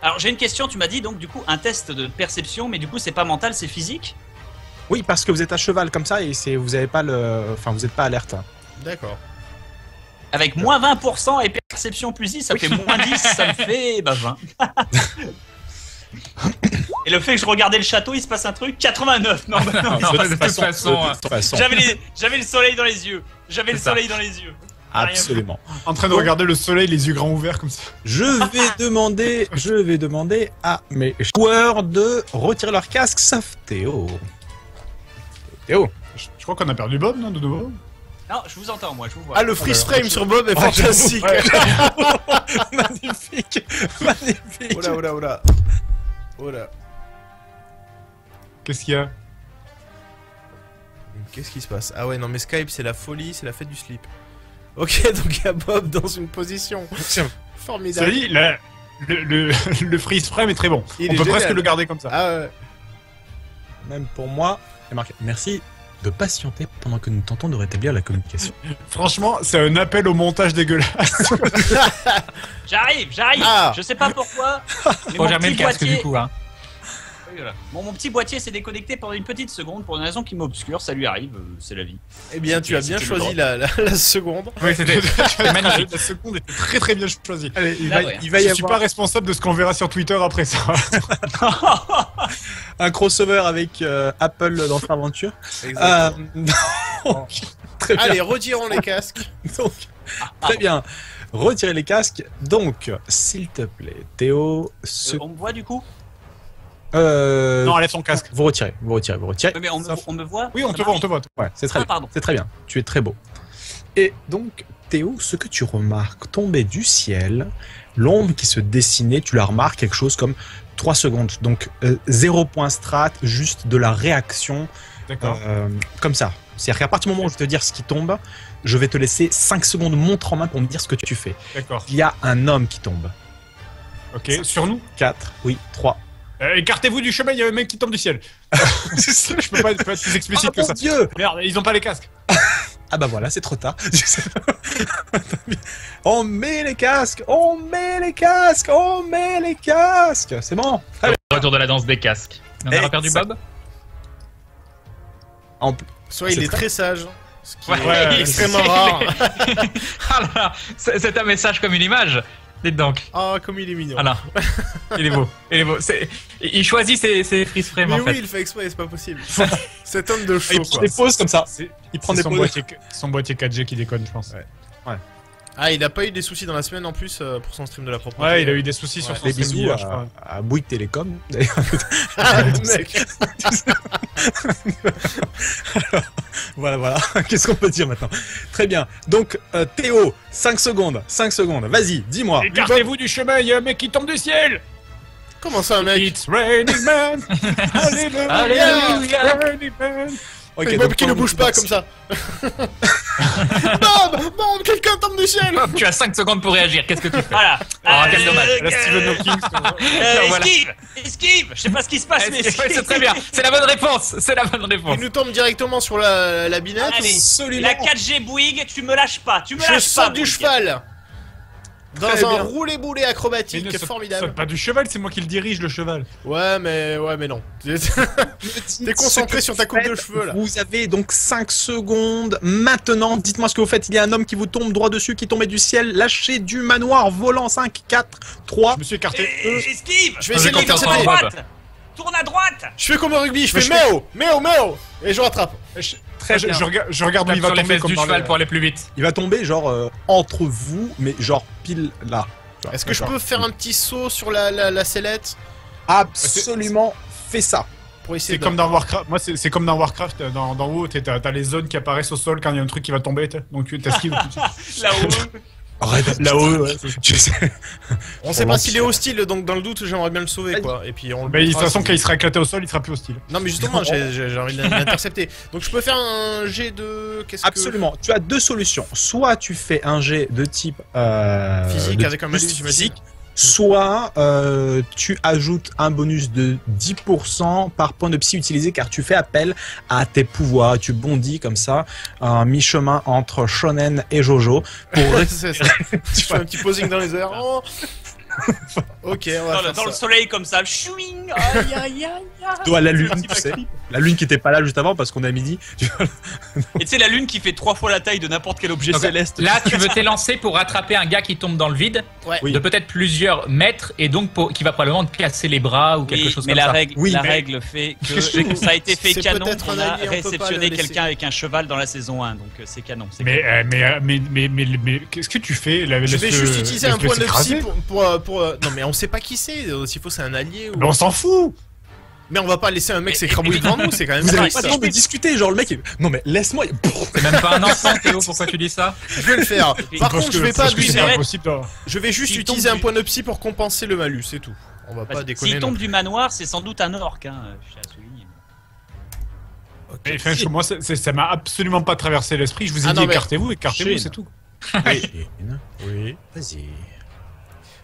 Alors j'ai une question, tu m'as dit donc du coup un test de perception, mais du coup c'est pas mental, c'est physique? Oui, parce que vous êtes à cheval comme ça et vous n'avez pas le... Enfin vous n'êtes pas alerte. D'accord. Avec moins 20% et perception plus 10, ça fait moins 10, ça me fait... Bah 20. Et le fait que je regardais le château, il se passe un truc, 89. Non, bah non, de toute façon. J'avais le soleil dans les yeux. J'avais le soleil dans les yeux. Absolument. En train de regarder le soleil, les yeux grands ouverts comme ça. Je vais demander à mes joueurs de retirer leur casque, sauf Théo. Théo, je crois qu'on a perdu Bob, non, de nouveau? Non, je vous entends, moi, je vous vois. Ah, le freeze frame sur Bob est fantastique. Magnifique. Magnifique. Oula, oula, oula. Oula. Qu'est-ce qu'il y a? Qu'est-ce qui se passe? Ah ouais, non mais Skype c'est la folie, c'est la fête du slip. Ok, donc il y a Bob dans une position formidable. Ça y est, le freeze frame est très bon. On peut presque le garder comme ça. Ah ouais. Même pour moi, c'est marqué. Merci de patienter pendant que nous tentons de rétablir la communication. Franchement, c'est un appel au montage dégueulasse. J'arrive. Je sais pas pourquoi. Mais mon petit boîtier... du coup, hein. Bon, mon petit boîtier s'est déconnecté pendant une petite seconde pour une raison qui m'obscure, ça lui arrive, c'est la vie. Eh bien, tu as bien choisi la seconde. Oui, c'était magnifique. La seconde était très très bien choisie. Allez, je suis pas responsable de ce qu'on verra sur Twitter après ça. Un crossover avec Apple dans Aventure. Exactement. Très bien. Allez, retirons les casques. Donc, très bien. Retirez les casques. Donc, s'il te plaît, Théo. On me voit du coup? Non, enlève son casque. Vous retirez. Mais on me voit? Oui, on te voit. Ouais, c'est très bien. C'est très bien. Tu es très beau. Et donc, Théo, ce que tu remarques tomber du ciel, l'ombre qui se dessinait, tu la remarques quelque chose comme 3 secondes. Donc, 0 point strat, juste de la réaction, comme ça. C'est-à-dire qu'à partir du moment où je vais te dire ce qui tombe, je vais te laisser 5 secondes montre en main pour me dire ce que tu fais. D'accord. Il y a un homme qui tombe. Ok, 5, sur nous 4, oui, 3. Écartez-vous du chemin, il y a un mec qui tombe du ciel. Je peux pas être plus explicite que ça. Dieu. Merde, ils ont pas les casques. Ah bah voilà, c'est trop tard. On met les casques, on met les casques, on met les casques. C'est bon. Retour de la danse des casques. On a perdu Bob. Soit il est très sage. Ce qui est extrêmement rare. C'est un message comme une image. Dites donc. Ah, comme il est mignon. Ah là. Il est beau. Il est beau. Il choisit ses freeze frames en fait. Mais oui, il fait exprès, c'est pas possible. Cet homme de chaud, quoi. Il prend des pauses comme ça. Il prend des pauses. Son boîtier 4G qui déconne, je pense. Ouais. Ouais. Ah, il a pas eu des soucis dans la semaine en plus pour son stream de la propreté. Ouais, il a eu des soucis sur son stream. Des bisous à Bouygues Télécom. Ah, mec. Alors, voilà. Qu'est-ce qu'on peut dire maintenant? Très bien. Donc, Théo, 5 secondes. 5 secondes. Vas-y, dis-moi. Écartez-vous du chemin, il y a un mec qui tombe du ciel. Comment ça, un mec? It's raining man. Alléluia, raining man. Okay, Bob qui ne bouge pas comme ça. Bob, quelqu'un tombe du ciel. Bob, tu as 5 secondes pour réagir, qu'est-ce que tu fais? Voilà. Quel dommage. La Stephen Hawking. Esquive. Je sais pas ce qui se passe, mais c'est très bien. C'est la bonne réponse. C'est la bonne réponse. Il nous tombe directement sur la binette. Absolument. La 4G Bouygues, tu me lâches pas. Tu me lâches pas. Je sors du cheval. Dans un roulé-boulé acrobatique, c'est formidable. Pas du cheval, c'est moi qui le dirige, le cheval. Ouais mais non. T'es concentré sur ta coupe de cheveux là. Vous avez donc 5 secondes. Maintenant, dites-moi ce que vous faites. Il y a un homme qui vous tombe droit dessus, qui tombait du ciel. Lâchez du manoir volant. 5, 4, 3. Je me suis écarté. Esquive. Je vais essayer de m'écarter à droite. Tourne à droite. Je fais comme au rugby, je fais méo. Et je rattrape. Je regarde où il va tomber. Sur les fesses du cheval pour aller plus vite. Il va tomber genre entre vous, mais genre pile là. Est-ce que je peux faire un petit saut sur la sellette? Absolument, fais ça. C'est comme dans Warcraft. Moi, c'est comme dans Warcraft. Dans WoW, t'as les zones qui apparaissent au sol quand il y a un truc qui va tomber. Donc tu t'esquives tout de suite. Là-haut. Arrête, là-haut, on sait pas s'il est hostile, donc dans le doute, j'aimerais bien le sauver, quoi. Et puis on. Mais de toute façon, quand il sera éclaté au sol, il sera plus hostile. Non, mais justement, j'ai envie de l'intercepter. Donc je peux faire un jet de. Absolument. Tu as deux solutions. Soit tu fais un jet de type physique avec un malus physique. Soit tu ajoutes un bonus de 10% par point de psy utilisé car tu fais appel à tes pouvoirs, tu bondis comme ça, un mi-chemin entre Shonen et Jojo. C'est ça. Tu fais un petit posing dans les airs. Oh. Ok, on va dans le soleil comme ça, chouing. Aïe aïe aïe. Toi la lune, tu sais. La lune qui était pas là juste avant parce qu'on est à midi. Et tu sais la lune qui fait 3 fois la taille de n'importe quel objet céleste. Là tu veux t'élancer pour rattraper un gars qui tombe dans le vide de peut-être plusieurs mètres et donc qui va probablement te casser les bras ou quelque chose comme ça. Mais la règle fait que ça a été fait canon. On a réceptionné quelqu'un avec un cheval dans la saison 1 donc c'est canon. Mais qu'est-ce que tu fais? Je vais juste utiliser un point de psy pour... Non mais on sait pas qui c'est, s'il faut c'est un allié ou... Mais on s'en fout. Mais on va pas laisser un mec s'écrabouiller devant nous, c'est quand même... Vous avez pas le temps de discuter, genre le mec... Non mais laisse-moi... C'est même pas un enfant Théo, pourquoi tu dis ça? Je vais le faire, par contre je vais pas abuser. Je vais juste utiliser un point de psy pour compenser le malus, c'est tout. On va pas déconner. S'il tombe du manoir, c'est sans doute un orc, hein, je tiens à souligner. Enfin, moi ça m'a absolument pas traversé l'esprit, je vous ai dit écartez-vous, c'est tout. Oui, vas-y.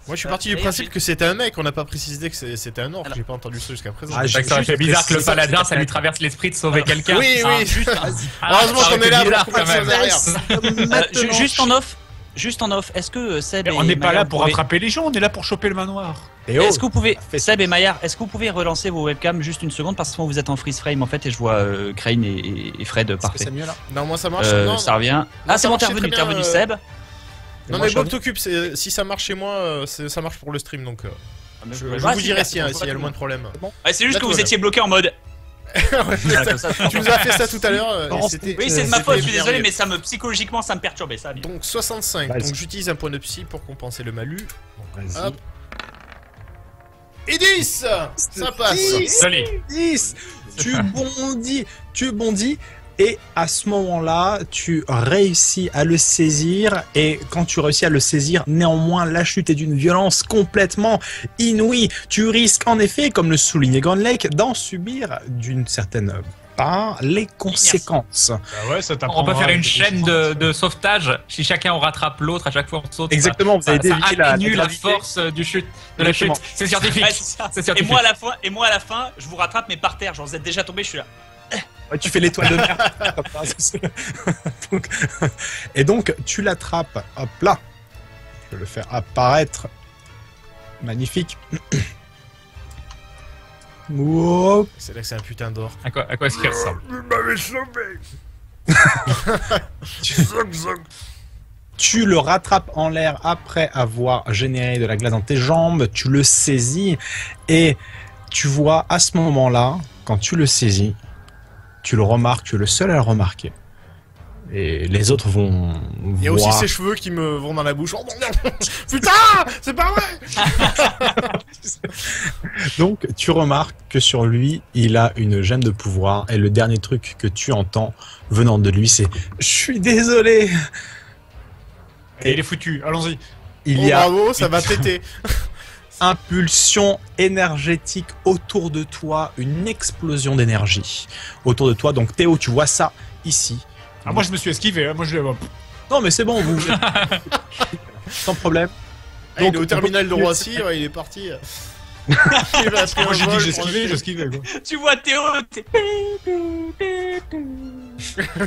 Moi je suis parti du principe que c'était un mec, on n'a pas précisé que c'était un orc, j'ai pas entendu ça jusqu'à présent. Ah, ça fait bizarre que le paladin ça lui traverse l'esprit de sauver quelqu'un. Oui, oui, juste. Heureusement qu'on est là pour derrière. Juste en off, est-ce que Seb et Maillard... On n'est pas là pour rattraper les gens, on est là pour choper le manoir. Est-ce que vous pouvez, Seb et Maillard, est-ce que vous pouvez relancer vos webcams juste une seconde parce que vous êtes en freeze frame en fait et je vois Crane et Fred parfait. C'est mieux là. Non, moi ça marche. Ça revient. Ah, c'est bon, t'es revenu Seb. Non mais Bob t'occupe, si ça marche chez moi, ça marche pour le stream donc je vous dirai s'il y a le moins de problèmes. C'est juste que vous étiez bloqué en mode... Tu nous as fait ça tout à l'heure. Oui c'est de ma faute, je suis désolé mais psychologiquement ça me perturbait ça. Donc 65, donc j'utilise un point de psy pour compenser le malus. Hop. Et 10. Ça passe. 10. Tu bondis Et à ce moment-là, tu réussis à le saisir. Et quand tu réussis à le saisir, néanmoins, la chute est d'une violence complètement inouïe. Tu risques en effet, comme le soulignait Gandlake, d'en subir d'une certaine part les conséquences. Bah ouais, ça on peut faire une chaîne de sauvetage. Si chacun on rattrape l'autre, à chaque fois on saute. Exactement, vous avez dévié la force du chute, de exactement. La chute. C'est scientifique. Ouais, scientifique. Et moi, à la fin, je vous rattrape, mais par terre. Genre, vous êtes déjà tombé, je suis là. Ouais, tu fais l'étoile de mer. Et donc, tu l'attrapes. Hop là. Je vais le faire apparaître. Magnifique. Wow. C'est là que c'est un putain d'or. À quoi est-ce qu'il ressemble? Il m'avait sauvé. Tu le rattrapes en l'air après avoir généré de la glace dans tes jambes. Tu le saisis. Et tu vois à ce moment-là, quand tu le saisis, tu le remarques, tu es le seul à le remarquer. Et les autres vont voir... Il y a aussi ses cheveux qui me vont dans la bouche. Oh non, putain, c'est pas vrai. Donc, tu remarques que sur lui, il a une gemme de pouvoir. Et le dernier truc que tu entends venant de lui, c'est « Je suis désolé !» Et il est foutu, allons-y. Bravo, ça va péter. Impulsion énergétique autour de toi, une explosion d'énergie autour de toi. Donc Théo, tu vois ça ici. Ah, moi je me suis esquivé, moi je l'ai... Non mais c'est bon, vous... Sans problème. Ah, donc, il est au terminal de Roissy, ouais, il est parti. Moi j'ai dit que j'esquivais, j'esquivais. Tu vois Théo,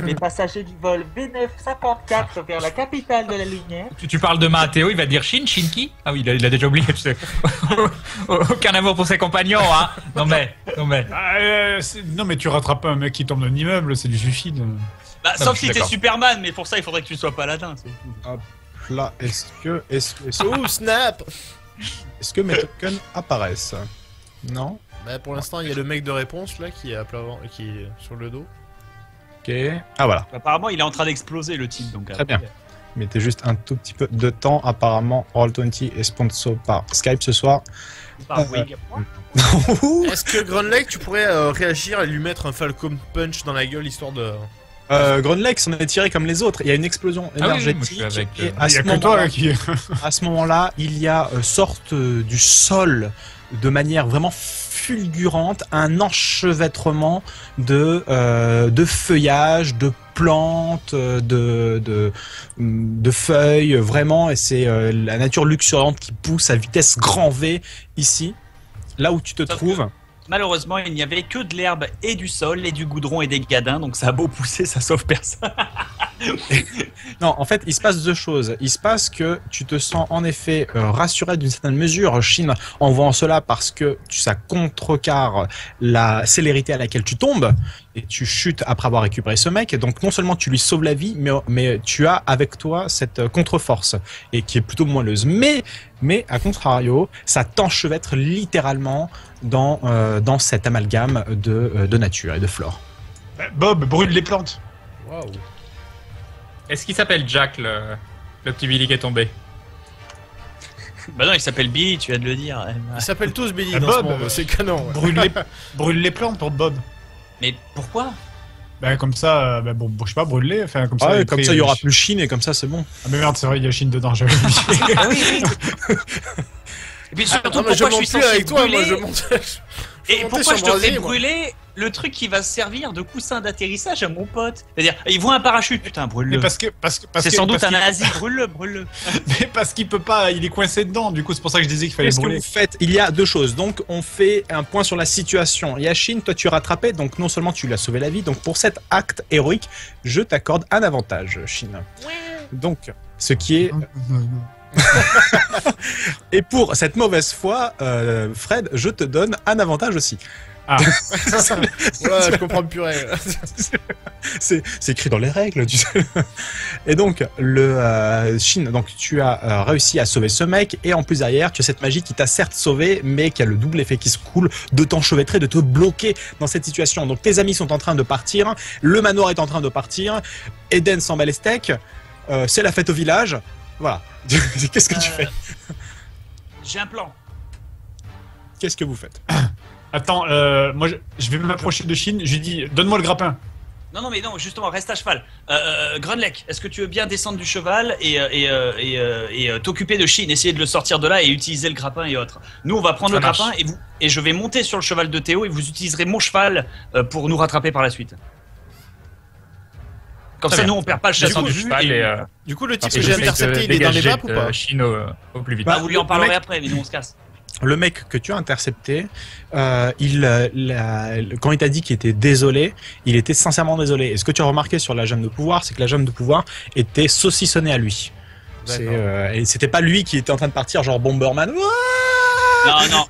les passagers du vol B954 vers la capitale de la lumière. Tu parles demain à Théo, il va dire Shin, Shinki. Ah oui, il a déjà oublié. Tu sais. Aucun amour pour ses compagnons, hein. Non mais. Non mais tu rattrapes pas un mec qui tombe d'un immeuble, c'est du suicide. Bah, non, sauf si t'es Superman, mais pour ça il faudrait que tu sois paladin. Hop là, est-ce que oh snap. Est-ce que mes tokens apparaissent? Non. Bah pour l'instant il y a le mec de réponse là qui est à plat, qui est sur le dos. Ok. Ah voilà. Apparemment il est en train d'exploser le type donc. Très bien. Mettez juste un tout petit peu de temps. Apparemment Roll20 est sponsor par Skype ce soir. Est-ce que Grenlec tu pourrais réagir et lui mettre un Falcon Punch dans la gueule histoire de... Grenlec s'en est tiré comme les autres. Il y a une explosion énergétique. Ah oui, et à ce moment-là, il y a sorte du sol de manière vraiment fulgurante, un enchevêtrement de feuillages, de plantes, de feuilles, vraiment. Et c'est la nature luxuriante qui pousse à vitesse grand V ici, là où tu te trouves. Malheureusement, il n'y avait que de l'herbe et du sol, et du goudron et des gadins, donc ça a beau pousser, ça sauve personne. Non, en fait, il se passe deux choses. Il se passe que tu te sens en effet rassuré d'une certaine mesure, Shin, en voyant cela parce que ça contrecarre la célérité à laquelle tu tombes, et tu chutes après avoir récupéré ce mec. Et donc, non seulement tu lui sauves la vie, mais tu as avec toi cette contre-force, et qui est plutôt moelleuse. Mais à contrario, ça t'enchevêtre littéralement dans cet amalgame de nature et de flore. Bob brûle les plantes. Waouh. Est-ce qu'il s'appelle Jack, le petit Billy qui est tombé? Bah non, il s'appelle Billy, tu viens de le dire. Ils s'appellent tous Billy dans Bob, c'est canon. Ouais. Brûle les plantes pour Bob. Mais pourquoi? Bah comme ça, bah bon, je sais pas, brûler, enfin comme ça. Ah ouais, comme ça il y aura plus Chine et comme ça c'est bon. Ah mais merde, c'est vrai, il y a Chine dedans, j'avais oublié. Ah oui, oui. Et puis surtout, pourquoi je suis censé avec toi, moi je monte. Et pourquoi je te fais brûler le truc qui va servir de coussin d'atterrissage à mon pote? C'est-à-dire, il voit un parachute, putain, brûle-le. C'est sans doute un nazi, brûle-le, brûle-le. Mais parce qu'il peut pas, il est coincé dedans, du coup c'est pour ça que je disais qu'il fallait brûler. Qu'est-ce que vous faites? Il y a deux choses, donc on fait un point sur la situation. Yashin, toi tu es rattrapé, donc non seulement tu lui as sauvé la vie, donc pour cet acte héroïque, je t'accorde un avantage, Shin. Ouais. Donc, ce qui est... Et pour cette mauvaise foi, Fred, je te donne un avantage aussi. Ah. Ouais, je comprends le purée. C'est écrit dans les règles, tu sais. Et donc, le Shin, donc tu as réussi à sauver ce mec, et en plus derrière, tu as cette magie qui t'a certes sauvé, mais qui a le double effet qui se coule de t'enchevêtrer, de te bloquer dans cette situation. Donc tes amis sont en train de partir, le manoir est en train de partir, Eden s'en bat les steaks, c'est la fête au village. Voilà. Qu'est-ce que tu fais? J'ai un plan. Qu'est-ce que vous faites? Attends, moi je vais m'approcher de Shin, je lui dis donne-moi le grappin. Non, non, mais non, justement, reste à cheval. Grunlec, est-ce que tu veux bien descendre du cheval et t'occuper de Chine, essayer de le sortir de là et utiliser le grappin et autres. Nous, on va prendre le grappin et, je vais monter sur le cheval de Théo et vous utiliserez mon cheval pour nous rattraper par la suite. Comme ça, nous, on perd pas le chasseur du cheval. Du coup, le type que j'ai intercepté, il est dans les vapes ou pas? Chino au plus vite. Bah, vous lui en parlerez après, mais nous, on se casse. Le mec que tu as intercepté, quand il t'a dit qu'il était désolé, il était sincèrement désolé. Et ce que tu as remarqué sur la Gemme de pouvoir, c'est que la Gemme de pouvoir était saucissonnée à lui. Et c'était pas lui qui était en train de partir genre Bomberman. Non, non,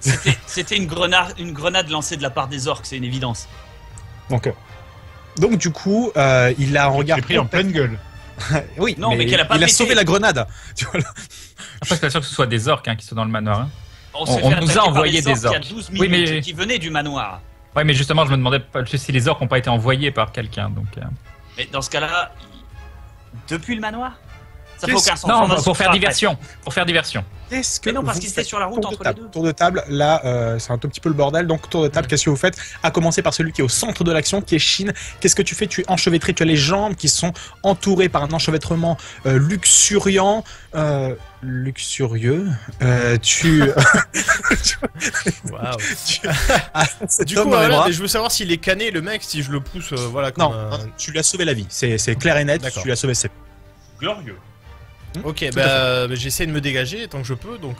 c'était une grenade lancée de la part des orques, c'est une évidence. Donc du coup, il a un regard... pris en pleine gueule. Oui, non, mais il a sauvé la grenade. Après, je suis pas sûr que ce soit des orques hein, qui sont dans le manoir. Hein. On nous a envoyé des orques. Il y a 12 000 qui venaient du manoir. Oui, mais justement, je me demandais si les orques n'ont pas été envoyés par quelqu'un. Mais dans ce cas-là, depuis le manoir, ça fait aucun sens. Non, pour faire diversion. Mais non, parce qu'ils étaient sur la route entre les deux. Tour de table, là, c'est un tout petit peu le bordel. Donc, tour de table, qu'est-ce que vous faites? À commencer par celui qui est au centre de l'action, qui est Chine. Qu'est-ce que tu fais? Tu es enchevêtré. Tu as les jambes qui sont entourées par un enchevêtrement luxuriant. Luxurieux. Du coup, voilà, je veux savoir s'il est cané, le mec, si je le pousse. Voilà, comme non, tu lui as sauvé la vie. C'est clair et net. Tu lui as sauvé. C'est glorieux. Ok, bah j'essaie de me dégager tant que je peux. Donc,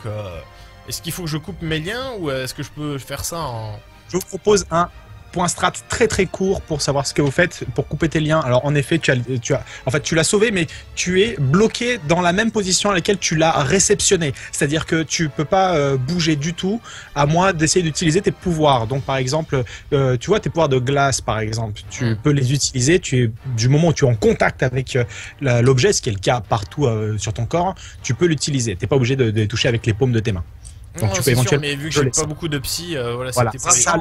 est-ce qu'il faut que je coupe mes liens ou est-ce que je peux faire ça en... Je vous propose un point strat très court pour savoir ce que vous faites pour couper tes liens. Alors en effet, tu l'as sauvé, mais tu es bloqué dans la même position à laquelle tu l'as réceptionné. C'est-à-dire que tu peux pas bouger du tout, à moins d'essayer d'utiliser tes pouvoirs. Donc par exemple, tu vois tes pouvoirs de glace, par exemple, tu peux les utiliser. Du moment où tu es en contact avec l'objet, ce qui est le cas partout sur ton corps, tu peux l'utiliser. T'es pas obligé de les toucher avec les paumes de tes mains. Donc non, tu peux éventuellement... sûr, mais vu que j'ai pas beaucoup de psy, voilà, c'était pas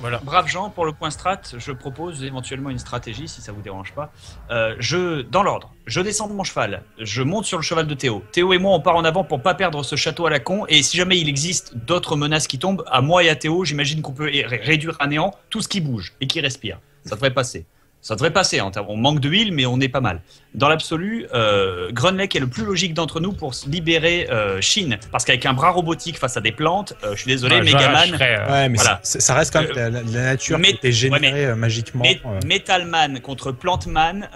voilà. Brave Jean, pour le point strat, je propose éventuellement une stratégie si ça vous dérange pas. Dans l'ordre, je descends de mon cheval, je monte sur le cheval de Théo. Théo et moi, on part en avant pour pas perdre ce château à la con. Et si jamais il existe d'autres menaces qui tombent, à moi et à Théo, j'imagine qu'on peut réduire à néant tout ce qui bouge et qui respire. Ça devrait passer. Ça devrait passer, hein. On manque de huile, mais on est pas mal. Dans l'absolu, Grunlec est le plus logique d'entre nous pour libérer Shin. Parce qu'avec un bras robotique face à des plantes, je suis désolé, Megaman... Ouais, mais voilà. Ça reste quand même la nature qui était générée magiquement. Metal Man contre Plant Man,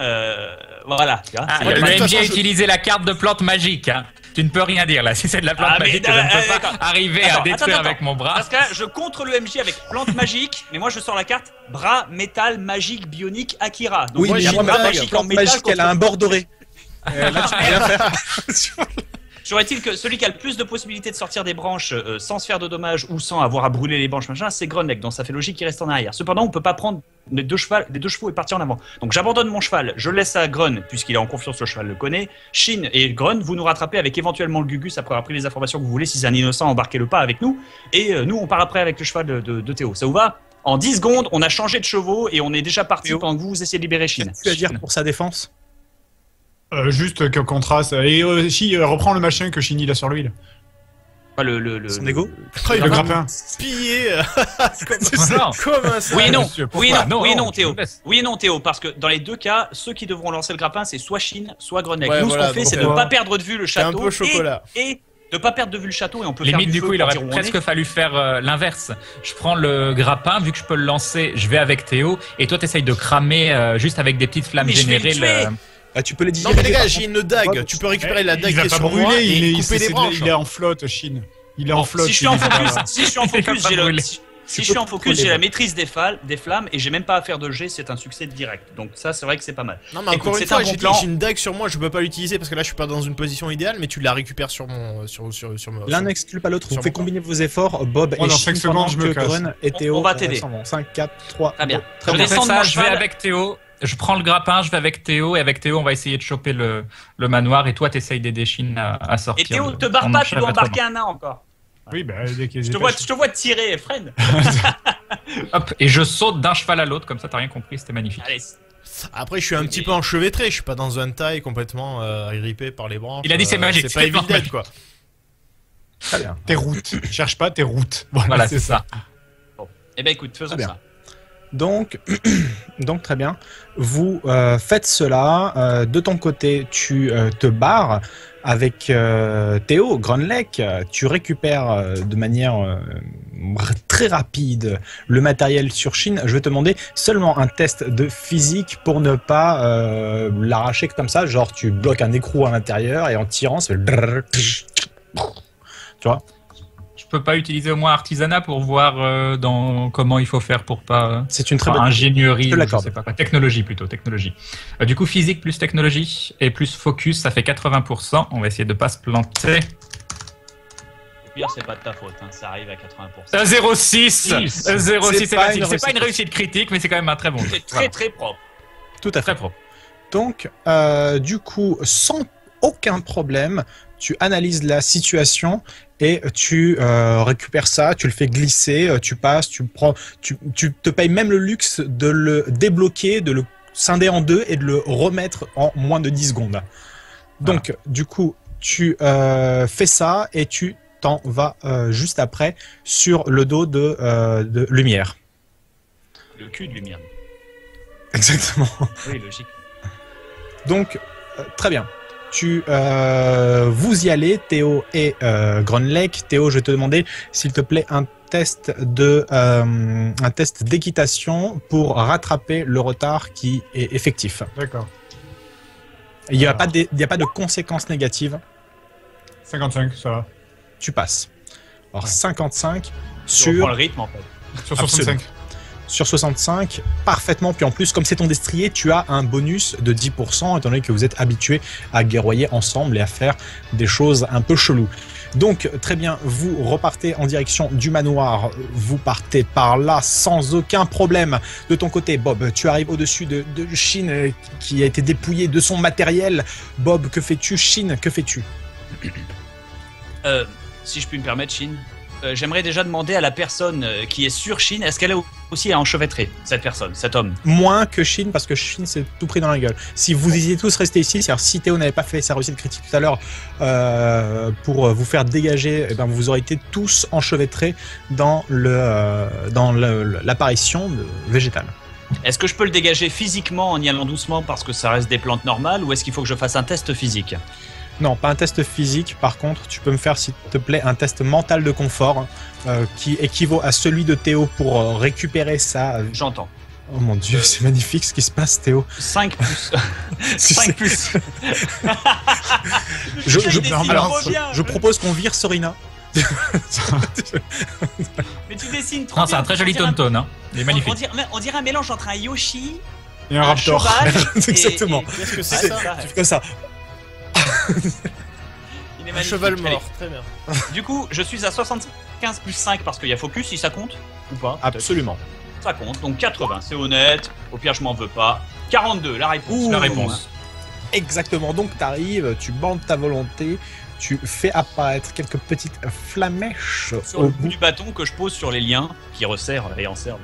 voilà. Le MJ a utilisé la carte de plante magique. Hein. Tu ne peux rien dire là, si c'est de la plante magique, je ne peux pas arriver à détruire avec mon bras. Parce que là, je contre le MJ avec plante magique, mais moi je sors la carte bras, métal, magique, bionique, Akira. Donc oui, moi j'ai un bras magique en métal. Elle a un bord doré. Là, tu peux rien faire. J'aurais-il que celui qui a le plus de possibilités de sortir des branches sans se faire de dommages ou sans avoir à brûler les branches, machin, c'est Grunlec. Donc ça fait logique qu'il reste en arrière. Cependant, on peut pas prendre les deux chevaux et partir en avant. Donc j'abandonne mon cheval, je laisse à Grun, puisqu'il est en confiance, le cheval le connaît. Shin et Grun, vous nous rattrapez avec éventuellement le Gugus après avoir pris les informations que vous voulez. Si c'est un innocent, embarquez le pas avec nous. Et nous, on part après avec le cheval de Théo. Ça vous va? En 10 secondes, on a changé de chevaux et on est déjà parti pendant que vous essayez de libérer Shin. Qu'est-ce que tu as à dire pour sa défense? Juste qu'un contraste. Et si reprend le machin que Shin il a sur lui. Pas son ego. Le grappin. Pillé. Comme ça. Oui non. Oui non. Oui non Théo. Oui non Théo, parce que dans les deux cas, ceux qui devront lancer le grappin, c'est soit Shin, soit Grunlec. Nous, ce qu'on fait, c'est de ne pas perdre de vue le château. Un peu chocolat. Et de pas perdre de vue le château et on peut limite, faire du coup, il aurait presque fallu faire l'inverse. Je prends le grappin, vu que je peux le lancer, je vais avec Théo et toi t'essayes de cramer juste avec des petites flammes générées. Ah, tu peux les digérer. Non, mais les gars, j'ai une dague. Tu peux récupérer la dague qui est sur brûlée. Il est en flotte, Chine. Il est en flotte. Si je suis en focus, j'ai la maîtrise des flammes et j'ai même pas à faire de jet, c'est un succès direct. Donc ça, c'est vrai que c'est pas mal. Non, mais encore une fois, j'ai une dague sur moi, je peux pas l'utiliser parce que là, je suis pas dans une position idéale, mais tu la récupères sur mon. L'un n'exclut pas l'autre. Vous pouvez combiner vos efforts, Bob et Chine, et Théo. On va t'aider. 5, 4, 3. Très bien. Je vais avec Théo. Je prends le grappin, je vais avec Théo, et avec Théo, on va essayer de choper le manoir, et toi, t'essayes d'aider Shin à sortir. Et Théo, te barre pas, tu dois embarquer un nain encore. Oui, bah, je te vois tirer, Fred. Hop, et je saute d'un cheval à l'autre, comme ça, t'as rien compris, c'était magnifique. Allez. Après, je suis un petit peu enchevêtré, je suis pas dans un taille complètement agrippé par les branches. Il a dit c'est magique, c'est pas évident, quoi. Très bien. Tes routes, cherche pas tes routes. Voilà, c'est ça. Bon, eh ben écoute, faisons ça. Donc, très bien, vous faites cela, de ton côté tu te barres avec Théo, Grunlec, tu récupères de manière très rapide le matériel sur Chine. Je vais te demander seulement un test de physique pour ne pas l'arracher comme ça, genre tu bloques un écrou à l'intérieur et en tirant ça fait... Tu vois ? Je peux pas utiliser au moins artisanat pour voir dans comment il faut faire pour pas. C'est une très bonne ingénierie, je sais pas quoi. Technologie plutôt, technologie. Du coup, physique plus technologie et plus focus, ça fait 80%. On va essayer de pas se planter. Au pire, c'est pas de ta faute, hein. Ça arrive à 80%. 0,6. 0,6, c'est facile. C'est pas une réussite critique, mais c'est quand même un très bon jeu. C'est très très propre. Tout à fait. Très propre. Donc, du coup, sans aucun problème, tu analyses la situation. Et tu récupères ça, tu le fais glisser, tu passes, tu prends, tu te payes même le luxe de le débloquer, de le scinder en deux et de le remettre en moins de 10 secondes. Donc, voilà. Du coup, tu fais ça et tu t'en vas juste après sur le dos de Lumière. Le cul de Lumière. Exactement. Oui, logique. Donc, très bien. Tu vous y allez, Théo et Grunlec. Théo, je vais te demander s'il te plaît un test de un test d'équitation pour rattraper le retard qui est effectif. D'accord. Il n'y a pas de conséquences négatives. 55, ça va. Tu passes. Alors 55 sur. On prend le rythme en fait. Sur 65. Absolument. Sur 65, parfaitement. Puis en plus, comme c'est ton destrier, tu as un bonus de 10%, étant donné que vous êtes habitués à guerroyer ensemble et à faire des choses un peu cheloues. Donc, très bien, vous repartez en direction du manoir. Vous partez par là sans aucun problème. De ton côté, Bob, tu arrives au-dessus de Shin qui a été dépouillé de son matériel. Bob, que fais-tu? Shin, que fais-tu? Si je puis me permettre, Shin, j'aimerais déjà demander à la personne qui est sur Shin, est-ce qu'elle est aussi à enchevêtrer cette personne, cet homme? Moins que Shin, parce que Shin s'est tout pris dans la gueule. Si vous étiez tous restés ici, c'est-à-dire si Théo n'avait pas fait sa réussite critique tout à l'heure pour vous faire dégager, eh ben vous auriez été tous enchevêtrés dans l'apparition végétale. Est-ce que je peux le dégager physiquement en y allant doucement parce que ça reste des plantes normales, ou est-ce qu'il faut que je fasse un test physique? Non, pas un test physique. Par contre, tu peux me faire, s'il te plaît, un test mental de confort qui équivaut à celui de Théo pour récupérer sa... J'entends. Oh mon Dieu, c'est magnifique ce qui se passe, Théo. 5 plus. 5 plus. je propose qu'on vire Sorina. Mais tu dessines trop. Non, c'est un très joli tonton. Hein. Il est magnifique. On dirait un mélange entre un Yoshi et un Raptor. Exactement. Qu'est-ce que c'est ça? Tu fais ça. Il est magnifique. Cheval mort. Très bien. Du coup, je suis à 75 plus 5 parce qu'il y a focus, si ça compte ou pas. Absolument. Ça compte, donc 80, c'est honnête. Au pire, je m'en veux pas. 42, la réponse. Ouh, la réponse. Exactement, donc tu arrives, tu bandes ta volonté, tu fais apparaître quelques petites flamèches sur le bout du bâton que je pose sur les liens qui resserrent et en servent.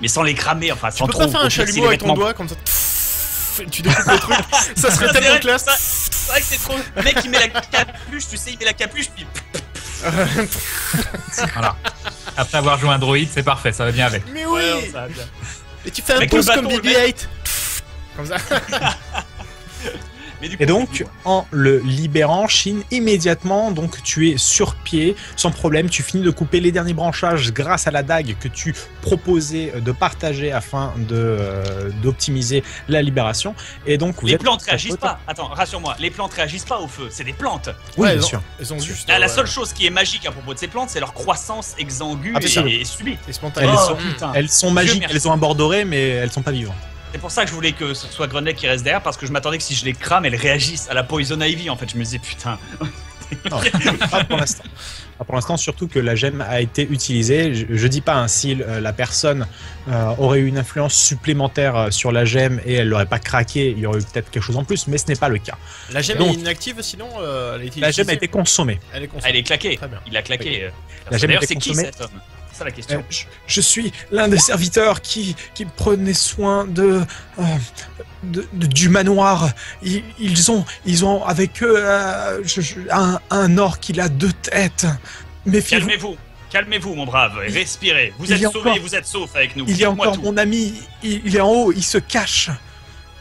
Mais sans les cramer, enfin sans trop. Tu peux pas faire un chalumeau avec ton doigt comme ça? Tu découpes le truc, ça serait tellement classe. C'est vrai que c'est trop. Le mec il met la capuche, tu sais, il met la capuche, puis. Voilà. Après avoir joué un droïde, c'est parfait, ça va bien avec. Mais oui, ouais, ça va bien. Et tu fais un pouce comme BB8. Comme ça. Et donc, en le libérant, Shin, immédiatement, donc tu es sur pied, sans problème, tu finis de couper les derniers branchages grâce à la dague que tu proposais de partager afin d'optimiser la libération. Et donc, vous les plantes réagissent pas. Attends, rassure-moi, les plantes réagissent pas au feu, c'est des plantes. Oui, bien sûr. Elles ont juste, la seule chose qui est magique à propos de ces plantes, c'est leur croissance exangue et subite. Elles sont magiques, elles ont un bord doré, mais elles sont pas vivantes. C'est pour ça que je voulais que ce soit Grunlec qui reste derrière, parce que je m'attendais que si je les crame, elles réagissent à la Poison Ivy. En fait, je me disais putain. Non, pas pour l'instant. Pour l'instant, surtout que la gemme a été utilisée. Je dis pas, hein, si la personne aurait eu une influence supplémentaire sur la gemme et elle l'aurait pas craqué, il y aurait eu peut-être quelque chose en plus, mais ce n'est pas le cas. La gemme est inactive, sinon elle a été. La gemme a été consommée. Elle est consommée. Elle est claquée. Il l'a claquée. La gemme est consommée. Qui cet homme? La question. Je suis l'un des serviteurs qui prenait soin du manoir. Ils ont avec eux un orc qui a deux têtes. Calmez-vous, Calmez-vous, mon brave, et respirez. Vous êtes sauvé, vous êtes sauf avec nous. Il y a encore mon ami, il est en haut, il se cache.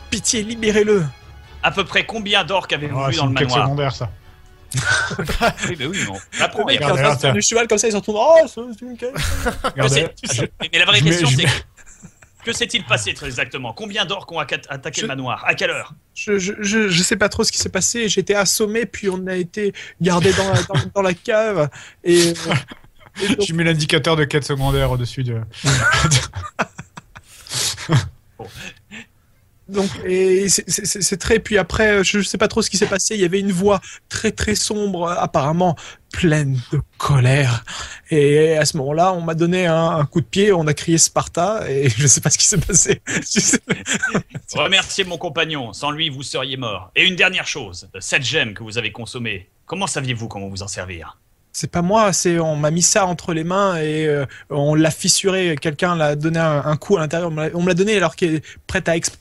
Pitié, libérez-le. À peu près combien d'orques avez-vous vu dans le manoir? C'est secondaire, ça. Oui, mais oui, non. Après, il est en train de faire du cheval comme ça, ils se retournent. Oh, c'est une caisse. Mais la vraie question, c'est... Que s'est-il passé très exactement? Combien d'orques ont attaqué le manoir? À quelle heure? Je sais pas trop ce qui s'est passé. J'étais assommé, puis on a été gardé dans la cave. Et donc... Je mets l'indicateur de quête secondaire au-dessus de... Bon. Donc, c'est très... Puis après, je sais pas trop ce qui s'est passé. Il y avait une voix très très sombre, apparemment pleine de colère. Et à ce moment-là, on m'a donné un coup de pied, on a crié Sparta, et je sais pas ce qui s'est passé. Remerciez mon compagnon, sans lui, vous seriez mort. Et une dernière chose, cette gemme que vous avez consommée, comment saviez-vous comment vous en servir? C'est pas moi, on m'a mis ça entre les mains et on l'a fissuré, quelqu'un l'a donné un coup à l'intérieur, on me l'a donné alors qu'il est prêt à exploser.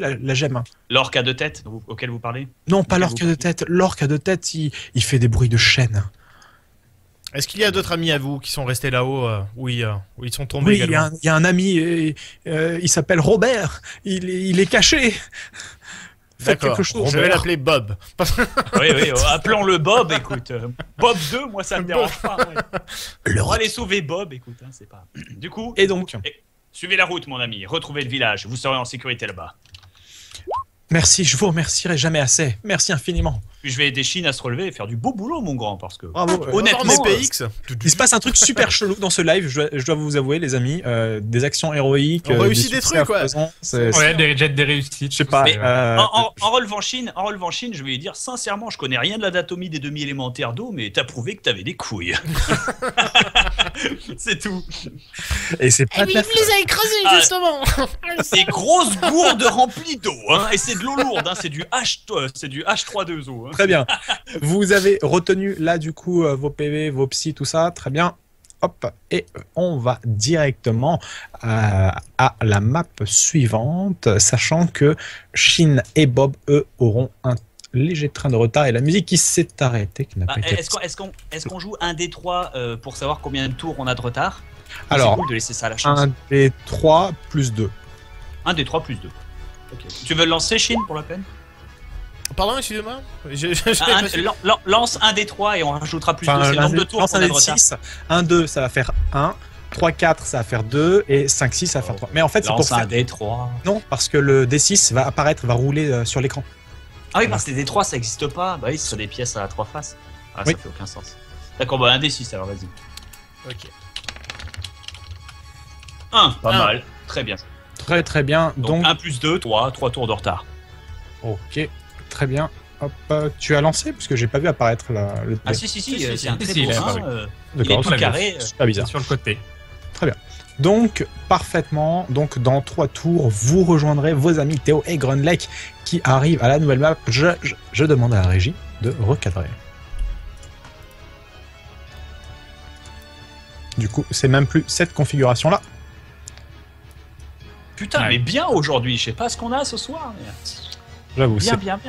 La gemme. L'orque à deux têtes auquel vous parlez? Non, pas l'orque à deux têtes. L'orque à deux têtes, il fait des bruits de chaîne. Est-ce qu'il y a d'autres amis à vous qui sont restés là-haut où ils sont tombés? Oui, il y a un ami, il s'appelle Robert, il est caché. Faites quelque chose. Je vais l'appeler Bob. Oui, oui, appelons-le Bob, écoute. Bob 2, moi ça me dérange pas. Ouais. On va les sauver Bob, écoute, hein, c'est pas... Du coup... Et donc... Suivez la route, mon ami. Retrouvez le village. Vous serez en sécurité là-bas. Merci. Je vous remercierai jamais assez. Merci infiniment. Puis je vais aider Chine à se relever et faire du beau boulot, mon grand, parce que... Bravo. Honnêtement, PX. Il se passe un truc super chelou dans ce live. Je dois vous avouer, les amis, des actions héroïques. On réussit des trucs, quoi. Ouais, des réussites. Je sais pas. En relevant Chine, je vais lui dire sincèrement, je connais rien de l'anatomie des demi-élémentaires d'eau, mais t'as prouvé que t'avais des couilles. C'est tout. Et c'est pas. Il me les a écrasés justement. Ces grosses gourdes remplies d'eau, hein. Et c'est de l'eau lourde, hein. C'est du H3O. Très bien. Vous avez retenu là du coup vos PV, vos psy, tout ça. Très bien. Hop. Et on va directement à la map suivante, sachant que Shin et Bob, eux, auront un léger train de retard et la musique qui s'est arrêtée. Est-ce qu'on joue un des trois pour savoir combien de tours on a de retard? Alors, c'est cool de laisser ça à la chance. Un des trois plus 2. Un des trois plus 2. Okay. Tu veux le lancer, Shin, pour la peine? Pardon, excusez-moi. Lance un des 3 et on rajoutera plus 2. C'est le nombre de tours. Lance un des 6. 1, 2, ça va faire 1. 3, 4, ça va faire 2. Et 5, 6, ça va faire 3. Mais en fait, c'est pour faire. Lance un des 3. Non, parce que le D6 va apparaître, va rouler sur l'écran. Ah oui, parce que les D3, ça n'existe pas. Bah oui, ce sont des pièces à 3 faces. Ah, ça fait aucun sens. D'accord, bah un D6, alors vas-y. Ok. 1, pas mal. Très bien. Très, très bien. Donc 1 plus 2, 3 tours de retard. Ok. Très bien. Hop, tu as lancé parce que j'ai pas vu apparaître le. Ah si, c'est un très beau 1. Il est tout carré. Pas bizarre. Sur le côté. Très bien. Donc parfaitement. Donc dans 3 tours, vous rejoindrez vos amis Théo et Grunlech qui arrivent à la nouvelle map. Je demande à la régie de recadrer. Du coup, c'est même plus cette configuration là. Putain, ouais. Mais bien aujourd'hui. Je sais pas ce qu'on a ce soir. Mais... J'avoue, bien.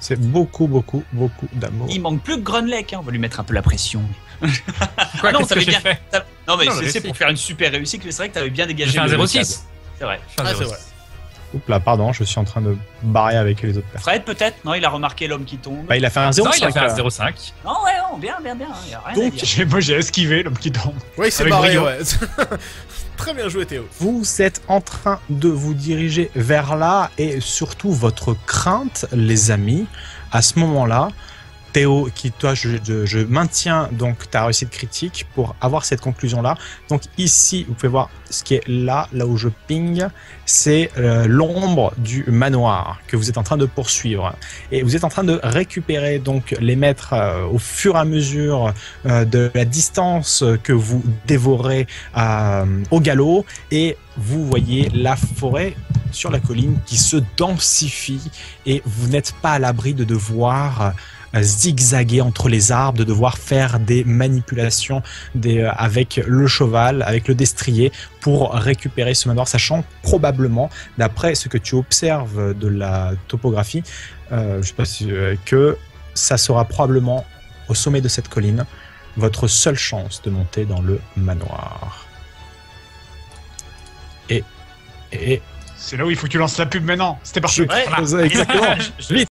C'est beaucoup d'amour. Il manque plus que Grunlech, hein. On va lui mettre un peu la pression. Quoi, non, non, mais c'est pour faire une super réussite. C'est vrai que t'avais bien dégagé un 06. C'est vrai. Oups là, pardon, je suis en train de barrer avec les autres personnes. Fred, peut-être? Non, il a remarqué l'homme qui tombe. Bah, il a fait un 0,5. Il a fait un 0,5. Non, ouais, non, bien. Il y a rien à dire. Moi, j'ai esquivé l'homme qui tombe. Oui, c'est barré, ouais. Très bien joué, Théo. Vous êtes en train de vous diriger vers là et surtout votre crainte, les amis, à ce moment-là, Théo, qui toi, je maintiens donc ta réussite critique pour avoir cette conclusion-là. Donc ici, vous pouvez voir ce qui est là où je ping, c'est l'ombre du manoir que vous êtes en train de poursuivre. Et vous êtes en train de récupérer donc les mètres au fur et à mesure de la distance que vous dévorez au galop. Et vous voyez la forêt sur la colline qui se densifie et vous n'êtes pas à l'abri de devoir... zigzaguer entre les arbres, de devoir faire des manipulations avec le cheval, avec le destrier pour récupérer ce manoir, sachant probablement, d'après ce que tu observes de la topographie, je sais pas si, que ça sera probablement au sommet de cette colline, votre seule chance de monter dans le manoir. Et... C'est là où il faut que tu lances la pub maintenant. C'était parti. Ouais, exactement. Vite.